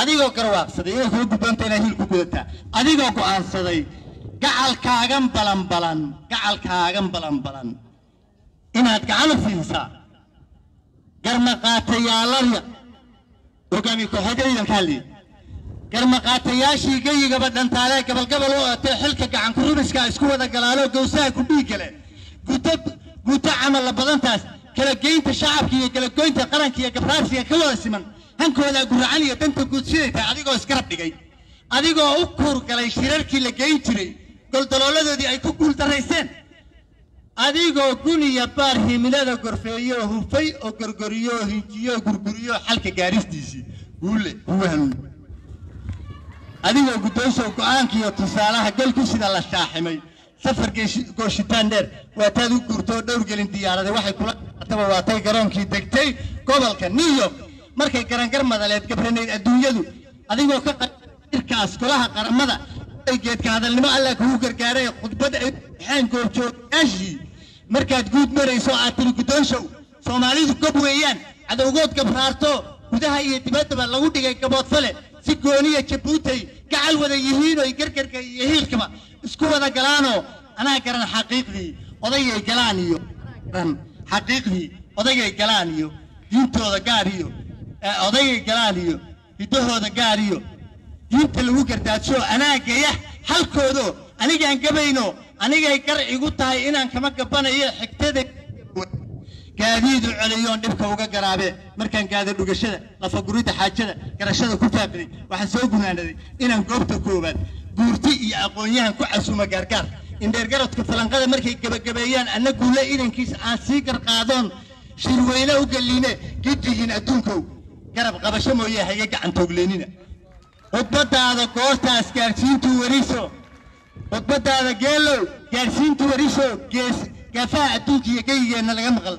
أديك أقربك صدي إني كله قبضنتها هيل كوكدتها أديك أقعد صدي قال كاعم بلم بلم قال كاعم بلم بلم inaad gacan fiinsaa garma qaatayaalada hoggaamiye kooxdeedan kali garma qaatayaashii gayiga badantaalay gobol gobol oo atay xilka gacan ku rubiska isku wada galaalo gowsaha ku dhigale gutab guta amal badantaas kala geynta shacabka iyo kala goynta qaranka iyo gafarsiga ka wada siman hankooda guracaan iyo danta guudsheeyta adigoo iskarab dhigay adigoo u kur galay shirarkii la geyn jiray goldolooladoodii ay ku guultarayseen أديكو كوني يا بارحي ملاذا كرفيو هوفي أو كركريو هيجيو كركريو حلقة كاريستيسي قولي هو هنو أديكو كتوسو كوانكي وتصالحة قل كسيد الله شاحمي سفر كوشتان دير واتادو كورتو دور قلن ديارة دي واحد كولا أتبا واتاي كرانكي دكتي قبل كان نيويورك مركي كرانكر ماذا ليد كبرنين الدنيا دو أديكو كاس كولاها قران ماذا أيجيت كهذا اللي ما قال لك هو كركاري قد بدأ حين كورتو أجي مركات جود مري سو عتلو كتنشو سو ماليش كبويان عدو جود كبرارتو وده هي تبتبع لو دقيقة كبوت فلة si gooniya jabuuti gacal wada yihiin oo gargarka iyo hiilkaba isku wada galaano ana garan xaqiiqdi odayay galaan iyo ran xaqiiqdi odayay galaan iyo yuntooda gaariyo odayay galaan iyo hidahooda gaariyo inta lagu gartaajo anaaga yah halkoodo aniga aan gabayno aniga ay qarcigu tahay inaan kama gabanayo xigtada gaadiid caliyoon dibka uga garaabe markaan gaada dhugashada lafa gurida haajada garashada ku taaqday waxa soo gunaanaday inaan goobta kooban guurti iyo aqoonyahan ku casuma gargaar in dheer garadka falanqada markay gabagabeeyaan anagu la idankiis aan sii qarqaadon shirweyna u galiine giddigin adduunka garab qabasho mooyay haye gacan toogleenina wadbadaada goortaas gaarsiintu wariso wadbadaada geelo gaarsiintu wariso gees كفاءة توجي جيجي نلقى مغل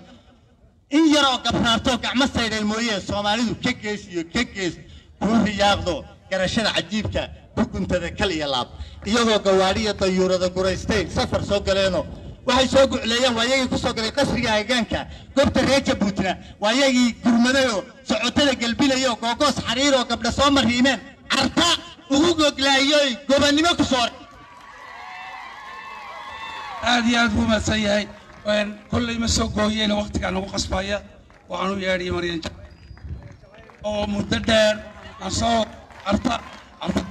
إن يرى كفراتو كعمسة إلى الموية الصومالي كيكيس يكيكيس كوري ياخذو كرشنا عجيبك بكون تذكلي يلعب يجوا قوارية طيورة ذكوريستين سفر سوق لينو وهاي سوق ليان ويجي كسوق لقصر ياجانك قبت ريتش بوتنا ويجي كرمدايو سعوتنا قلبي ليو كوكوس حريرو قبل صومر هيمان عرتا وهوجو لايوي قبني مكسور أدي أدبو ما سيئي وأن كل ما سوقوهي أنا وقت كانوا قصبايا وعنو ياري مريان أو مددر أصوت أرطى أرطى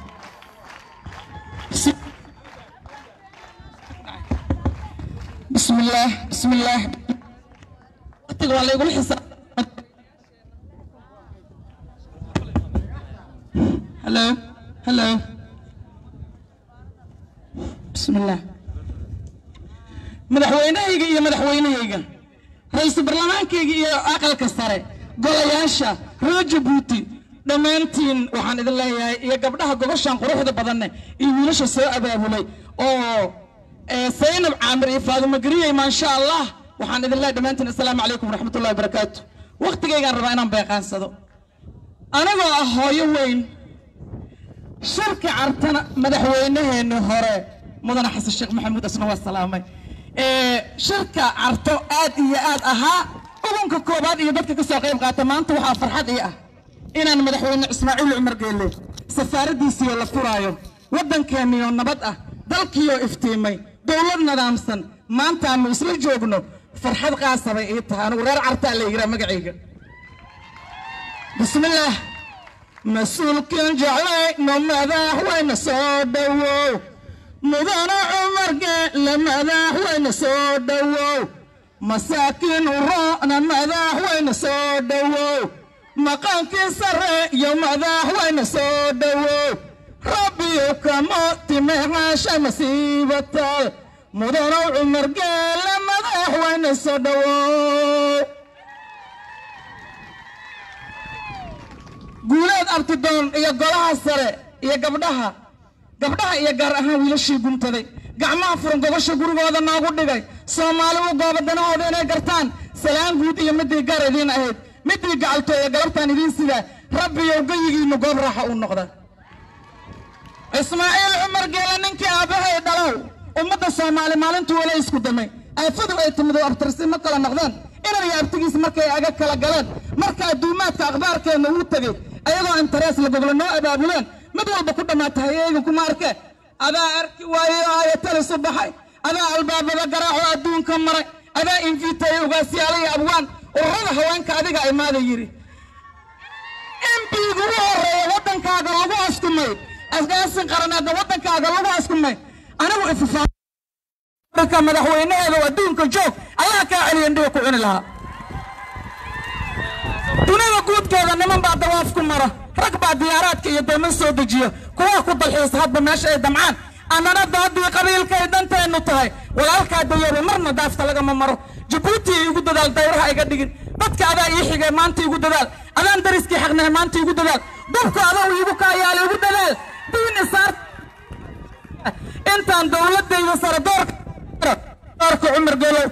بسم الله بسم الله أتقوى على يقول حساب هلو هلو بسم الله madaxweynahayga iyo madaxweynahayga ra'iisul baarlamaankayga iyo aqalka sare golayaasha Jabuuti dhamaantiin waxaan idin leeyahay iyo gabdhaha gobashan quruxda badan ee wiilasha soo abaabulay oo ee Saynab Aamir iyo Faadimo Gariye ma sha Allah waxaan idin leeyahay dhamaantiin assalaamu alaykum warahmatullaahi wabarakaatuh waqtigeygaan rabaa inaan beeqaansado anagoo ah hooyo weyn shirka artana madaxweynaheena hore mudane Xasan Sheekh Maxamuud asnawa salaamay شركة عرتو آد إيا آد أها أبنك كوباد إيا بدك كسو قيم قاتمانتو وحا فرحاد إيا إنا نمدحوين إسماعيل عمر قيلي سفارة ديسي ولا فرايو ودن كاميون نبدأ دالكيو إفتيمي دولرنا دامسن مانتا موسل جوغنو فرحاد قاسة بإيتها نورار عرتا ليقرا مقعيق بسم الله مسؤول كن جعليك نماذا هو نسو دوو مدانا عمر قال لماذا وين سودوا مساكين وراءنا ماذا وين سودوا مقام في سر يوم ماذا وين سودوا ربي كما تمر شمسي بطل مدانا عمر قال لماذا وين سودوا قولات ارتدون يا قولها السر يا قبلها gabdhaha iyo gaar ahaan wiilashii guntaday gacmaha furan gobasha gurigooda naagu dhigay Soomaalidu goobadanahood inay gartaan salaam guud iyo midii gaar idin ahayd midii gacaltooda galabtaan idin sida Rabbi iyo gayigiina goob raaxa u noqda Ismaaciil Umar Geela ninkii aabahay dhalow ummadda Soomaali maalintu wala isku damay aafadu ay timido abtirsi ma kala noqdaan inay yaabtigiis markay aga kala galaan marka duumaadka akhbaarkeena uu tagay ayadoo aan tarees la goglano abaabulaan مدور بكرة ما تهيئ كماركة أذا أرك ويا يتل صباحي أذا الباب بجرح ودون كمرة أذا إن في تيوغا سيالي أبوان الرضا هوان كذا قايم هذا يجري إن بيجروا وطن كذا لو أسكمي أسجاس قرنا ده وطن كذا لو أسكمي أنا وقف فكما ده هو إنه ودون كجوك الله كأني عندك وين لها تناو كود كذا نمن بعد وافكم مرة ركبة ديارات كي يدومن صودجية كوا كوب الحصات بمشي دمعان أنا نضاد وقبيل كي دنتي النطاي ولا كادير مرنا دافت لقى ممر جبوتي يقول دال دايرها يقدين بدك هذا يحيى مانتي يقول دال أنا ندرسكي حقنا مانتي يقول دال دوك هذا ويبوك يا لي يقول دال دين صار أنت عند ولد يصير دورك دورك عمر قالوا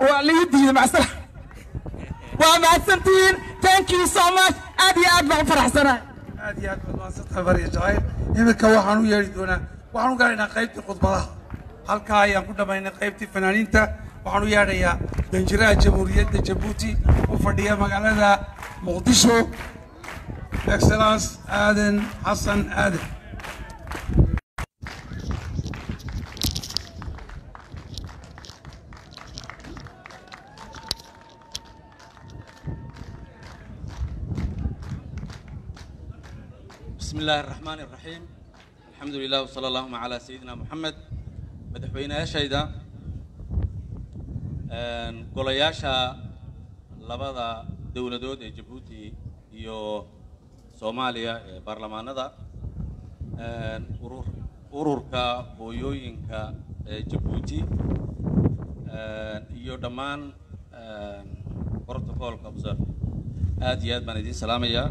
وليدي مع السلامة ومع السنتين thank you so much أدي أدبع فرحسنا أدي أدبع واسطة فريق جايب إمك وحنو يردونا وحنو قالنا قيبتي خطبة هالكاية كنا بين قيبتي فنانين تا وحنو ياريا دنجرة جمهورية جيبوتي وفردية مقالة مقدسو Excellence Aden Hassan Aden. بسم الله الرحمن الرحيم. الحمد لله وصلى الله على سيدنا محمد. مدحوينا شيدا قلياشا لبدا دولدود جيبوتي يو سوماليا برلماندا ururka hooyooyinka Djibouti iyo dhamaan protocol qabsan aad iyo aad baan idin salaamayaa.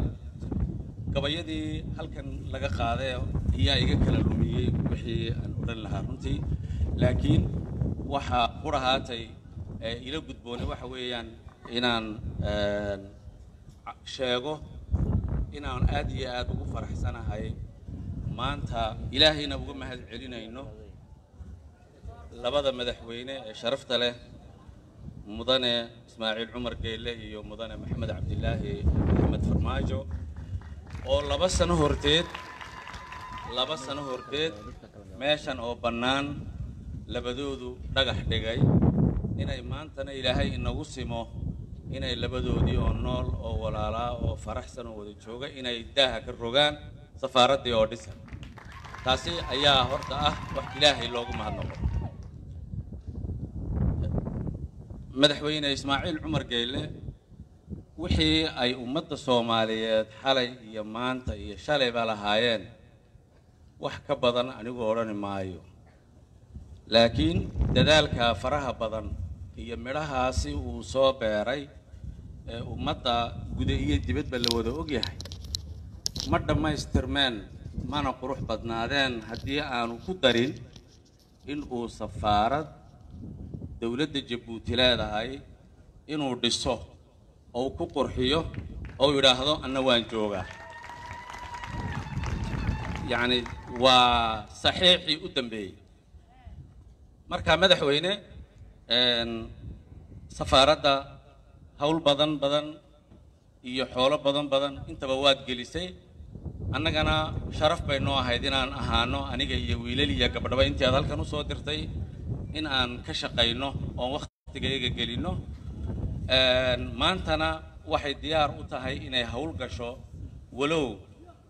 gabayadii halkan laga qaaday ayaa iga kala lumiyay wixii aan oran lahaa runtii, laakiin waxa qurahaatay ila gudboon waxa weeyaan inaan sheego inaan aad iyo aad ugu faraxsanahay maanta. Ilaahayna ugu mahad celinayno labada madaxweyne ee sharafta leh, mudane Ismaaciil Cumar Geyle iyo mudane Maxamed Cabdilaahi Maxamed Farmaajo, oo laba sano horteed laba sano horteed meeshan oo bannaan labadoodu dhagax dhigay inay maantana Ilaahay inagu simo inay labadoodii oo nool oo walaalaa oo faraxsan oo wada jooga inay daaha ka rogaan safaaraddii oo dhisan. Taasi ayaa horta ah wax Ilaahay loogu mahadnaqo. Madaxweyne Ismaaciil Cumar Geyle wixii ay ummadda Soomaaliyeed xalay iyo maanta iyo shalay ba lahaayeen wax ka badan anigu oran maayo, laakiin dadaalka faraha badan iyo midhahaasi uu soo beeray ee ummadda guud iyo dibadba la wada og yahay ma dhamaystirmeen mana qurux badnaadeen haddii aanu ku darin in uu safaarad dawladda Djibouti leedahay inuu dhiso أو كقرحية أو يراهضوا أن وانجوجا يعني وصحيح قدام بي مركا مدحوينه سفارة هول بدن بدن يحول بدن بدن أنت بواد جلسي أنا كنا شرف بينه هيدين أن أهانو أنا جاي ويللي يا كبروا أنت هذا كانوا صادرتي إن أن كشقينه أو وقت جاي جلينه maantana waxay diyaar u tahay inay hawl gasho walow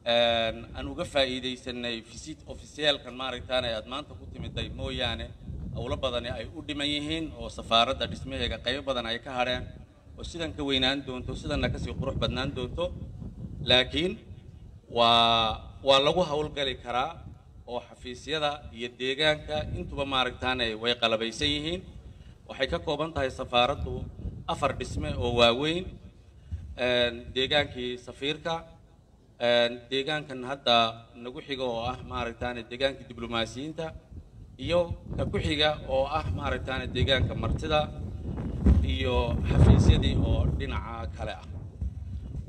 aan uga faa'iideysanay visit officialkan maaraytaan ay maanta ku timiday mooyaane awla badan ay u dhiman yihiin oo safaaradda dhismaheega qayb badan ay ka hareen oo sidan ka weynaan doonto sidan ka sii qurux badnaan doonto, laakiin waa waa lagu hawl gali karaa oo xafiisyada iyo deegaanka intuba maaraytaan ay way qalabaysan yihiin. waxay ka kooban tahay safaaraddu أفر بسمه وواوين ديجان كي سفيركا ديجان كان هذا نجوحيجا وأحمر تاني ديجان كي دبلوماسيين تا يو كجوحيجا وأحمر تاني ديجان كمرتدا يو حفيز يدي أو دينع كلا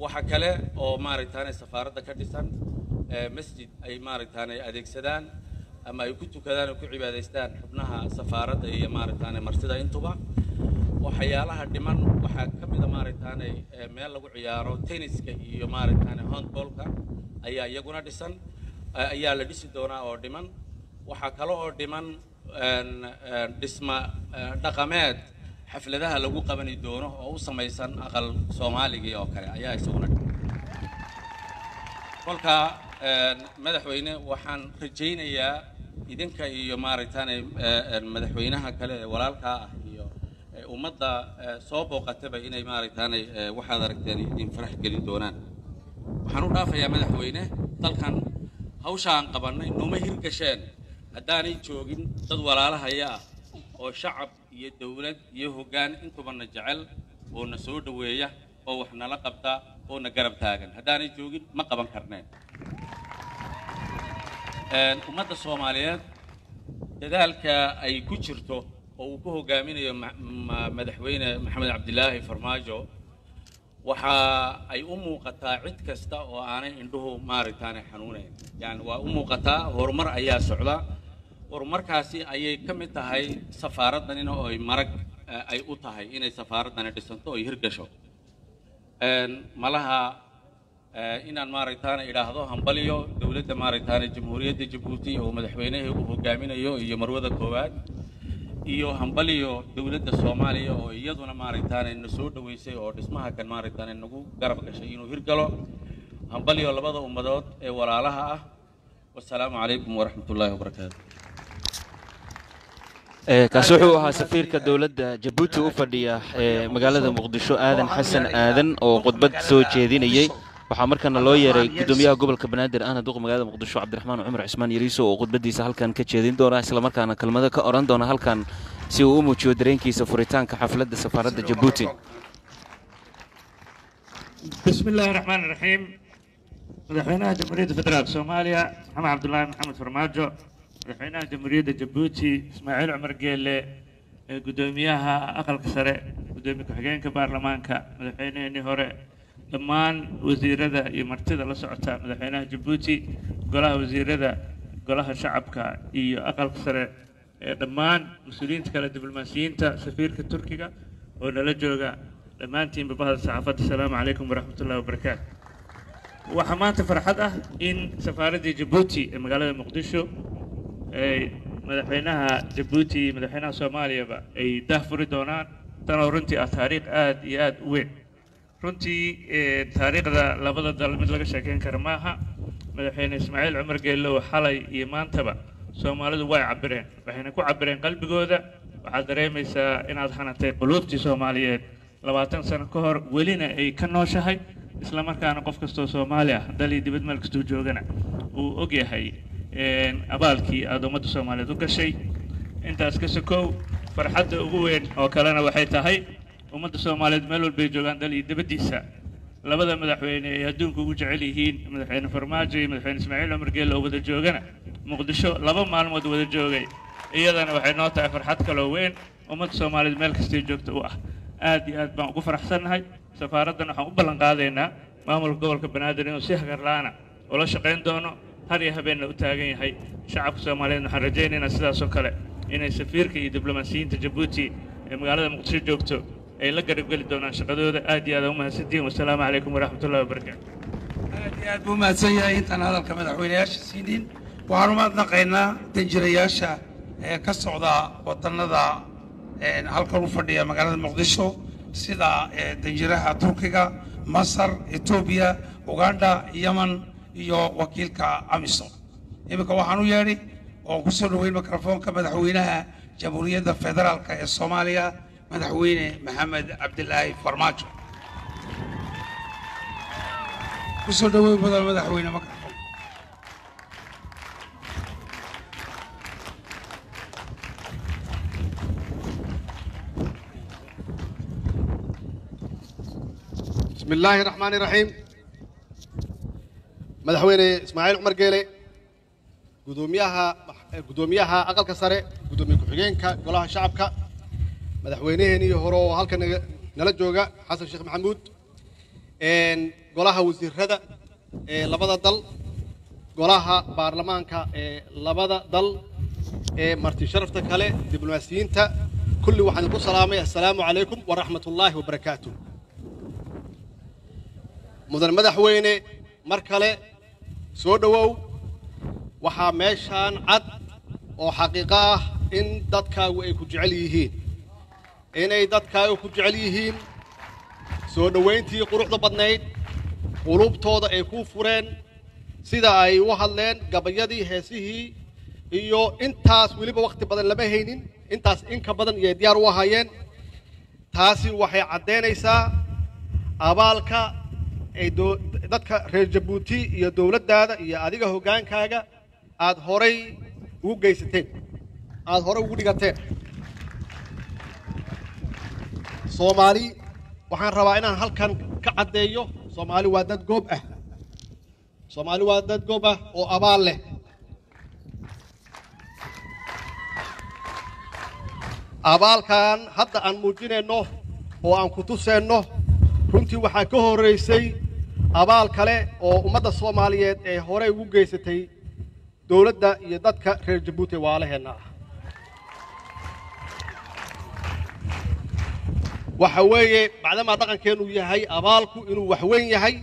وحكلا أو مارتاني سفارة كردستان مسجد أي مارتاني أديكسدان أما يكتو كذا نكو عبادستان حبناها سفارة أي مارتاني مرتدا إنتبه وحيالها دمان وحكم إذا مارتاني مال لو عياره تنس كي مارتاني هاندبول كا أيه يجونا ديسن أيه لديس دونا أو دمان وحكلو أو دمان دسمة دقمات حفل ذا لو قبني دونا أو سميسن أقل سومالي جي أو كلا أيه يسونا كلكا مدحوينه وحن رجينا يا إذن كي مارتاني مدحوينها كلا ولالكا ومضى صوب وقتبه إني مارتاني وحضرك تاني ينفرح قليل دونان وحنو رافع يا مدح وينه طلقا هوشان قبرنا إنه مهير كشان هداني جوجين تدور على هيا وشعب يدولد يهوجان إنتو بنجعل ونسود وياه أو إحنا لقبتا أو نجرب تاجن هداني جوجين ما قبنا كرنين ومضى الصوماليات لذلك أي كشرته oo ku hogaaminaya madaxweyne Maxamed Cabdilaahi Farmaajo waxa ay u muuqataa cid kasta oo aanay indhuhu maaritaanay xanuunayn yani waa u muuqataa horumar ayaa socda. horumarkaasi ayay ka mid tahay safaaraddan in ay marag ay u tahay inay safaaraddan dhisanto oo hirgasho malaha إن ماريتانا إلى هذا همبليو دولة ماريتانا الجمهورية جيبوتي ومدحوينه وحكامين يو يمرود الكواد يو همبليو دولة الصومالية ويدنا ماريتانا النسود ويسي أو اسمها كان ماريتانا النجو قرب كشيء ويرجلو همبليو لبضه أمدود ورالها. والسلام عليكم ورحمة الله وبركاته. كسوحو ها سفير كدولة جيبوتي وفدية مقالة مقدشو آذن حسن آذن وقطبت سوتشي ذيني وحامر كان لوير قدوميها قبل كبنادر أنا دوق مقالة مقدشو عبد الرحمن وعمر عثمان يريسو وقطبتي سهل كان كتشيدين دورا إسلام كان كلمة كأوران دونا هل كان سيو أمو تشودرين كي سفوريتان كحفلة سفارة جيبوتي. بسم الله الرحمن الرحيم. مدحوينها جمهورية فدرال سوماليا محمد عبد الله محمد فرماجو، مدحوينها جمهورية جيبوتي إسماعيل عمر قيلي قدوميها أقل كسرة قدومي كحقين كبارلمانكا، مدحوينها نهوري دمان وزيردا يمرتدا لا سوقتا مدحوينها جيبوتي غلاها وزيردا غلاها شعبكا iyo aqalka sare ee dhamaan mas'uuliyiinta kala diblomaasiyiinta safiirka Turkiga oo nala jooga dhamaantiin babada saxaafadda. Assalamu alaykum wa rahmatullahi wa barakaatuh. Waxa maanta farxad ah in safaaradda Djibouti ee magaalada Muqdisho ay madaxweynaha Djibouti madaxweynaha Soomaaliya ba ay dahfuri doonaan tan runtii ah taariikh aad iyo aad u weyn. runtii ee taariikhda labada dal mid laga sheekeyn karo maaha. madaxweyne Ismaaciil Umar Geelo xalay iyo maantaba Soomaalidu way cabireen, waxayna ku cabireen qalbigooda. Waxaad dareemaysaa inaad xanatay qulubtii Soomaaliyeed labaatan sano ka hor, welina ay ka nooshahay, isla markaana qof kasta oo Soomaali ah dal iyo dibad meel kasta joogana uu og yahay in abaalkii aad ummadda Soomaaliyeed u gashay. intaas ka sokow, farxadda ugu weyn oo kalena waxay tahay ummadda Soomaaliyeed meel walba ay joogaan dal iyo dibadiisa. labada madaxweyne ee adduunka ugu jecel yihiin madaxweyne Farmaajo iyo madaxweyne Ismaaciil Umar Geelo oo wada joogana Muqdisho laba maalmood wada joogay, iyadana waxay noo tahay farxad kale oo weyn ummadda Soomaaliyeed meel kasta ay joogto u ah. aad iyo aad baan ugu faraxsanahay. safaaraddan waxaan u ballan qaadaynaa maamulka gobolka Banaadir inuu si hagar la'aan ah ula shaqayn doono, har iyo habeenna u taagan yahay. shacabka Soomaaliyeed waxaan rajaynaynaa sidaas oo kale inay safiirka iyo diblomaasiyiinta Djibouti ee magaalada Muqdisho joogto ay la garab gali doonaan shaqadooda. aad iyo aad u mahadsantiin. wasalaamu calaykum waraxmatullahi wabarakaatu. aad iyo aad buu mahadsan yahay intaan hadalka madaxweynayaasha siinin. waxaan u mahadnaqaynaa danjirayaasha ee ka socda wadannada halkan u fadhiya magaalada Muqdisho sida danjiraha Turkiga, Masar, Etoobiya, Uganda, Yemen iyo wakiilka AMISOM. iminka waxaan u yeedhay oo ku soo dhaweyn mikrofoonka madaxweynaha Jamhuuriyadda Federaalka ee Soomaaliya مدحويني محمد عبد الله فرماجو. وصل دوي بدل مدحويني مكرم. بسم الله الرحمن الرحيم. مدحويني اسماعيل عمر قيلي قدوميها قدوميها اقل كسري قدومي كحجينكا قولها شعبكا madaxweynaheenii hore oo halkan nala jooga xasan sheekh maxamuud ee golaha wasiirada ee labada dal, golaha baarlamaanka ee labada dal ee marti sharafta kale diblomaasiyiinta kulli waxaan ku salaamay assalaamu alaykum wa rahmatullahi wa barakaatuh. mudan madaxweyne mar kale soo dhawow. waxa meeshan cad oo xaqiiqa ah in dadkaagu ay ku jecel yihiin inay dadkaaga ku jecel yihiin soo dhaweyntii quruxda badnayd qulubtooda ay ku fureen sida ay u hadleen gabayadii heesihii iyo intaas waliba waqti badan lama haynin intaas in ka badan iyo diyaar u ahaayeen. taasi waxay cadeynaysaa abaalka ay dadka reer Djibouti iyo dowladdaada iyo adiga hogaankaaga aad horay ugu geysateen aad horay ugu dhigateen Soomaali. waxaan rabaa inaan halkan ka cadeeyo Soomaali waa dad goob ah Soomaali waa dad goob ah oo abaal leh. abaalkan hadda aan muujinayno oo aan ku tusayno runtii waxaa ka horeysay abaal kale oo ummadda Soomaaliyeed ee hore ugu geysatay dowladda iyo dadka reer Djibouti waalaheena. waxaweeye maadaama dhaqankeenu yahay abaalku inuu wax weyn yahay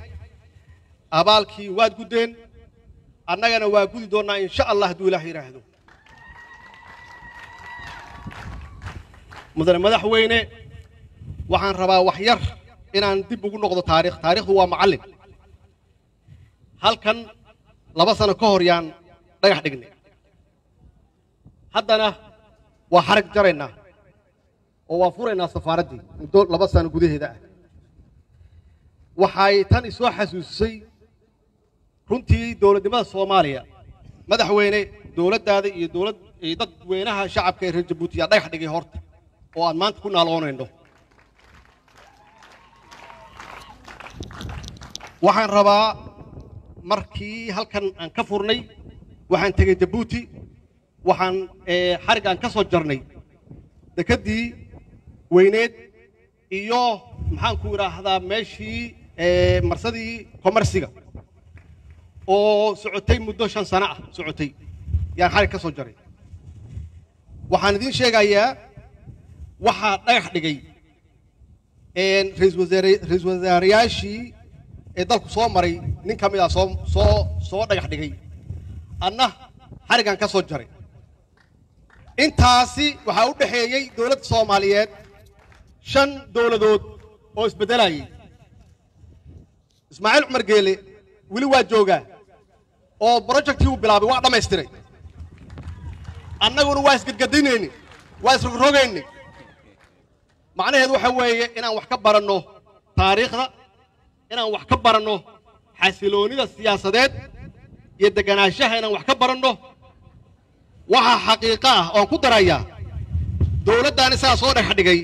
abaalkii waad gudeen annagana waa gudi doonaa insha Allah duu Ilaahay raahdo mudane madaxweyne waxaan rabaa wax yar inaan dib ugu noqdo taariikh taariikhdu waa macallin halkan laba sano ka hor yaan dhagax dhignay haddana waa xarag jareena oo waa fureena safaaradii muddo laba sano gudaheeda waxay tan isoo xasuusay runtii dawladnimada Soomaaliya madaxweyne dawladdaada iyo dawlad ee dadweynaha shacabka ee Djibouti ayaa dhagax dhigay horta oo aan maanta ku naaloonayno waxaan rabaa markii halkan aan ka furnay waxaan tagay Djibouti waxaan ee xarigan ka soo jarnay dekadii weyneed iyo maxaan ku raahdaa meeshii ee marsadii commerciga oo socotay muddo shan sano ah socotay yaan xarig ka soo jaray waxaan idin sheegayaa waxa dhagax dhigay een ra'iisul wasaarayaashii ee dalku soo maray nin kamid ah soo soo soo dhagax dhigay anna xarigan ka soo jaray intaasi waxa u dhaxeeyay dawladda Soomaaliyeed shan dawladood oo isbedelayay Ismaaciil Umar Geele ولي واجوجا أو بروجكت يو بلابي واحد ما يستري أنا أقول وايس قد قديني وايس رقرقيني معناه هذا حوي أنا وحكبر إنه تاريخنا أنا وحكبر إنه حسيلوني للسياسة ده يدقنا الشهر أنا وحكبر إنه وها حقيقة أو كدرية دولة دانسة صورة حد جاي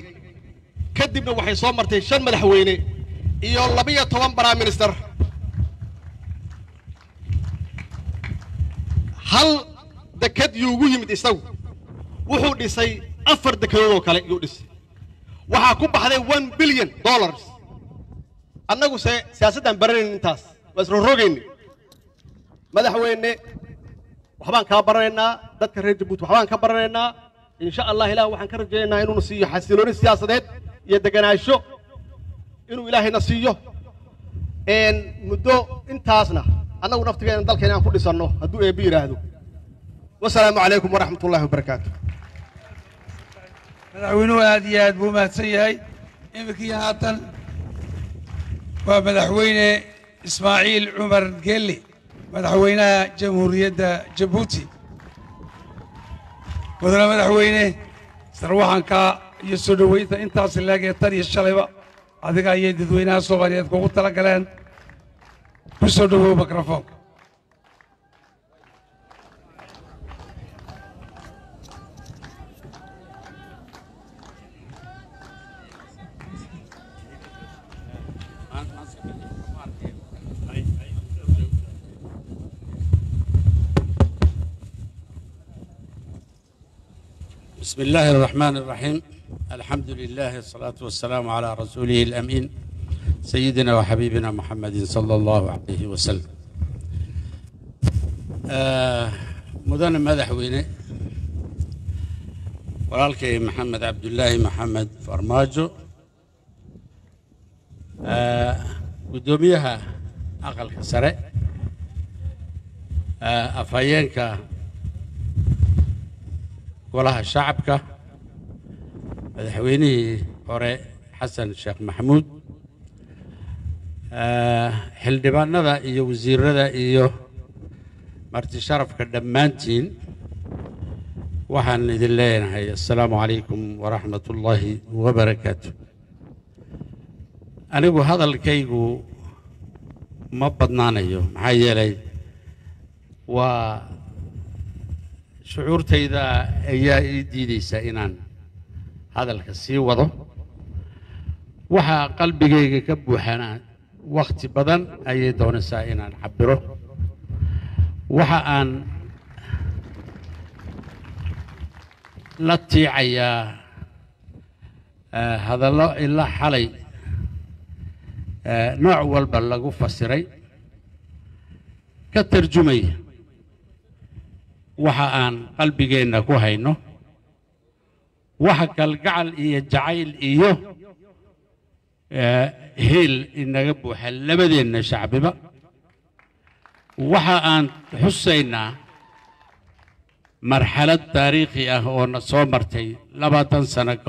كذبنا وحي صور مرتين شن ملحويني يلا بيا توان برا مينستر هل دكاد يوجي متساو وحول يسي أفر دكيلو كله يودس وحكون بحده one billion dollars أنا قلت سياسة برين الناس بس روجيني ماذا حويني وحبان كبرنا ذكر الجبوت وحبان كبرنا إن شاء الله لا وحن كرجينا إنه نصيح حسيلون السياسة ده يدقنا الشو إنه إله نصيحه إن مدو إنتاسنا أنا ونفتي أن ذلك أنا أقول لسانه هدو أبير هدو والسلام عليكم ورحمة الله وبركاته. ملحوينه هذه أدبومات سيئة إمكياتاً وملحوينه إسماعيل عمر قلي ملحوينه جمهورية جيبوتي وذلك ملحوينه سروحاً كا يسودويت إنتاس اللاقي الطريق الشلبة هذا يددوينها صغيرية قوة لقلان بسودو ميكروفون بسم الله الرحمن الرحيم الحمد لله والصلاة والسلام على رسوله الأمين سيدنا وحبيبنا محمد صلى الله عليه وسلم مدن مدحوينه ورالكي محمد عبد الله محمد فرماجو قدوميها أقل كسره أفاينك ولها شعبك مدحويني قري حسن الشيخ محمود حلدبان هذا إيه وزير هذا إيه مرتي شرف كدمانتين وحن لله هاي السلام عليكم ورحمة الله وبركاته أنا أقول هذا الكيجو ما بدنا يوم معي لي وشعورتي إذا أي ديدي سائنان هذا الكسي وضع وح قلبي كبو حنان وقت بدن أي دون سائنا نعبره وحان لطي عيا آه هذا لا إلا حلي آه نوع والبلغو فسري كترجمي وحان قلبي جينا كوهينو وحكى الجعل إيه الجعيل إيه هيل إن جبوا حل بدينا شعبنا وحان حسينا مرحلة تاريخية ونصومرتي لباتن سنة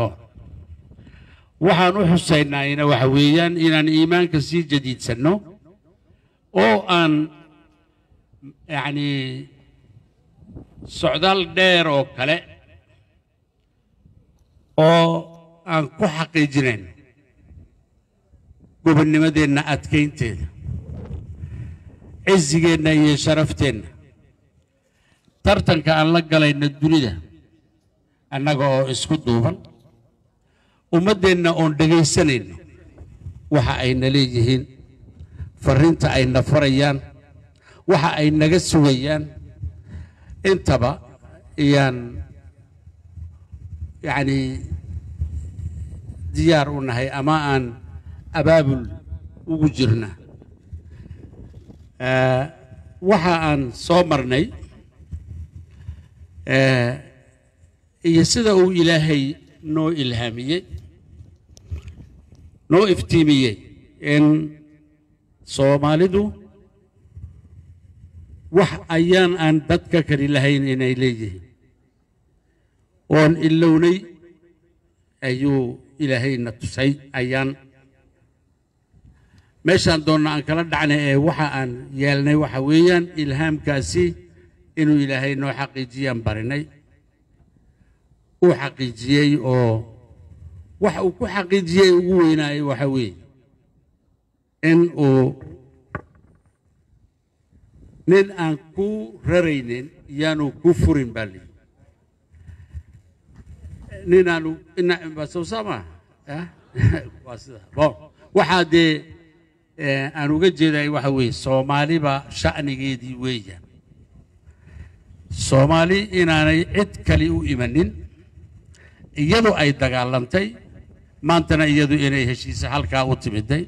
وحان حسينا إن وحويا إن إيمان كسي جديد سنو أو أن يعني سعدال دير أو كلا أو أن كحقي جنين قبل مدينة أتكينتين عزينا يا شرفتين ترتنك أن لقلنا الدنيا أنقو اسكو دوبا ومدينا أون دقي سنين وحا أين ليجهين فرنت أين فريان وحا أين نقسويان انتبا إيان يعني ديار هي أما أن أبابل وجرنا أه وحان صومرني أه يسدأو إلهي نو إلهامية نو إفتيمية إن صومالدو وح أيان أن تتككر إلهين إن إليه وأن إلوني أيو إلهين تسعي أيان ماشان دون أن كلا دعنا إيه وحان يالني وحويا إلهام كاسي إنه إلهي نو حقيقيا برني وحقيقيا أو وحو حقيقيا ويناي وحوي إن أو نن أنكو ررينين يانو كفرين بالي ننالو إن بس وسامة ها بس بق وحدي أنا وجدت أي واحد سومالي بشأني جدي ويا سومالي إن أنا أتكلي وإيمانين يدو أي دجالن تي ما أنتنا يدو إني هشي سهل كأوت بدي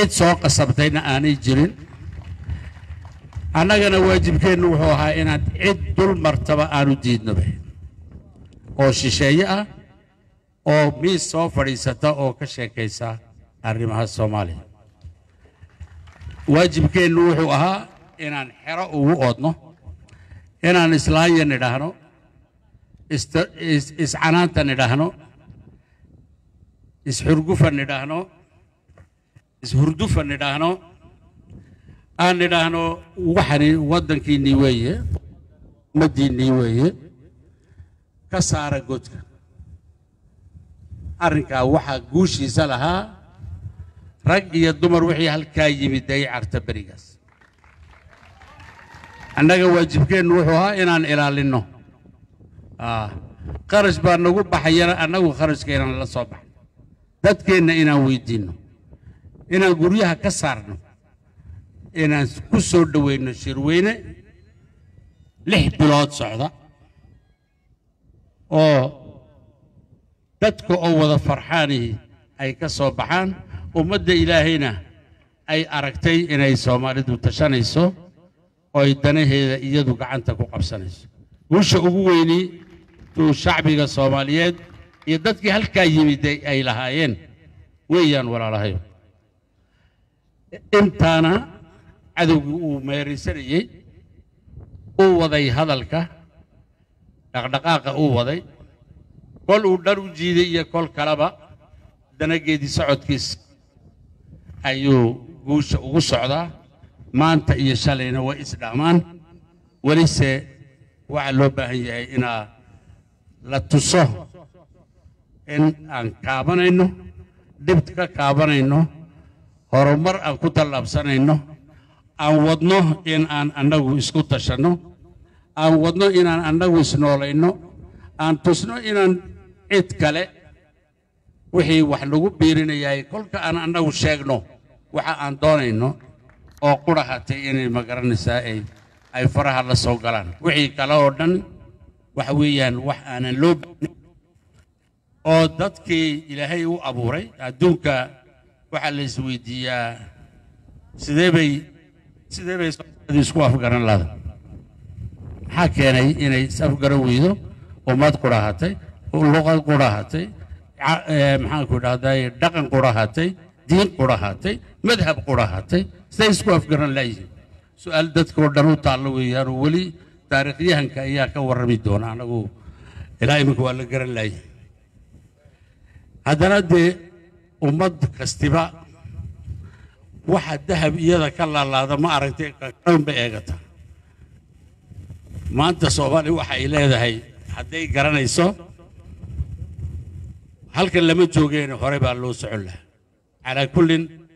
أت سوق السبتين أنا جرين أنا جنا واجب كأنه هو هاي إن أت دول مرتبة أنا جدنا به أو شيشية أو ميس أو فريسة أو كشكيسة أرمها الصومالي واجب كي نوحوها إنان حراء وقودنا إنان إسلايا ندهنو إسعناتا ندهنو إسحرقوفا ندهنو إسهردوفا ندهنو آن ندهنو وحني ودن كي نيوية مدين نيوية كسارة قدك أرنكا وحا قوشي سالها رج يدمر وحي هالكاي مدعي عرتبريجس. أنا جواجبك نروحها إن عن إلالينه. آه خرج بارنقول بحيرة أنا وخرج كيران الصبح. دت كيرنا إنا ويدينه. إنا جريها كسرنا. إنا كسر دوينه شروينه. لح بلاد صعدة. أو دتكو أول فرحاني أي كصبحان. ومد إلهينا أي أركتي إني سوماليدو تشانيسو أو يدنيه يدو قعنتكو قبسانيسو وش أقويني تو شعبي الصوماليات يدتك هالكايمي دي أي لهاين ويان ولا لهاين إمتانا عدو ميريسري أو وضي هذلك دقدقاق أو وضي كل ودرو جيدي كل كلابا دنجي دي سعود كيس أيو جوش وصعدا ما أنت يشلينا وإسلامان وليس وعلوبه هي إنا لا تصه إن أن كابنا إنه دبتك كابنا إنه هرمر أن كتر لبسنا إنه أن ودنه إن أن أنه إسكتشنه أن ودنه إن أن أنه إسنول إنه أن تسنو إن أن إتكله وحي وحلو بيرنا ياي كل كأن أنا وشجنو وحأن دونينو أو قرها تيني مقرن سائي أي فرها الله سوقلان وحي كلاودن وحويان وحأن اللب أو ضدك إلهي وأبوري أدوك وحل السويدية سدبي سدبي سقاف قرن لا حكينا إني سافقرويدو وما تقرها تي واللغة قرها تي maxaan ku dhahday dhaqan qurahaatay diin qurahaatay madhab qurahaatay saysku afgaran laayeen سؤال دتك ودانو تعلو يا رولي تاريخيا هنك إياك ورمي دون أنا جو إلهي مقبل قرن لي هذا ندي أمد كاستبا واحد ذهب إياه كلا الله هذا ما أردت كم بيجته ما أنت صوبالي واحد إلى هذا هي حدي قرن يسوع هل كان لم تجوجين خريب الله سعله على كل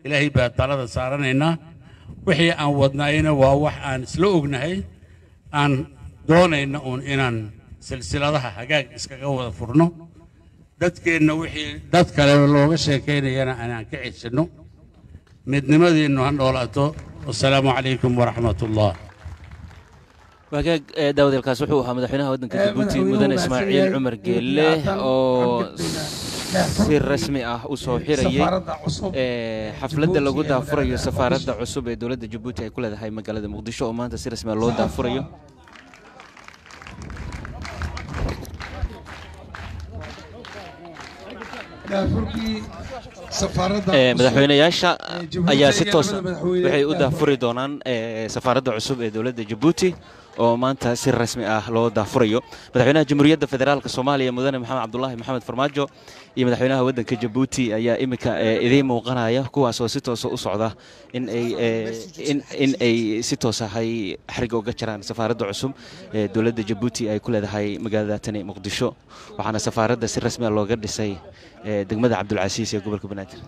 إلهي بطلة صارنا هنا وحي أن ودناينا ووح أن سلوكنا هي أن دونا إن إن سلسلة حاجة إسكاجو فرنو دت كأنه وحي دت كلام الله وشكينا ينا أنا كعيش إنه مدن ما ذي إنه هنولاته والسلام عليكم ورحمة الله. وجا داود الكاسوحو حمد حينها ودن كتبوتي مدن إسماعيل عمر جيلي أو سير رسمي اه وصو حيريه ايه حفلده لوغو دافريو سفارده عصوب ee dawladda Djibouti ay ku leedahay magaalada Muqdisho oo maanta si rasmi loo daafurayo madaxweynayaasha ayaa si toos ah waxay u daafuri doonaan safaaradda cusub ee dawladda Djibouti oo maanta si rasmi ah loo daafurayo madaxweynaha jamhuuriyadda federaalka Soomaaliya mudane Maxamed Cabdullaahi Maxamed Farmaajo iyo madaxweynaha waddanka Djibouti ayaa imika idiin muuqanaya kuwaas oo si toos u socda in ay in ay si toos ah ay xariga uga jiraan safaaradda cusub ee dawladda Djibouti ay ku leedahay magaalada tani Muqdisho waxaana safaaradda si rasmi ah looga dhisay degmada Cabdulcasiis ee gobolka Banaadir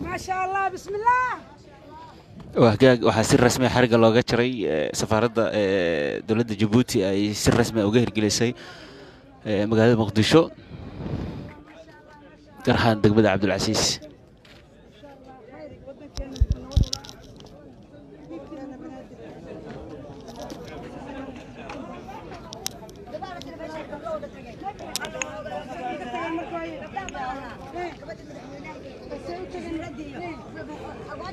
ما شاء الله بسم الله وحقاق وحاسر رسمي حرق الله قشري سفارة دولة جيبوتي أي سر رسمي وجهر جلسي مقالة مقدشو ترحان دقبد عبد العزيز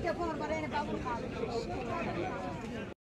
I'm going to go to the hospital.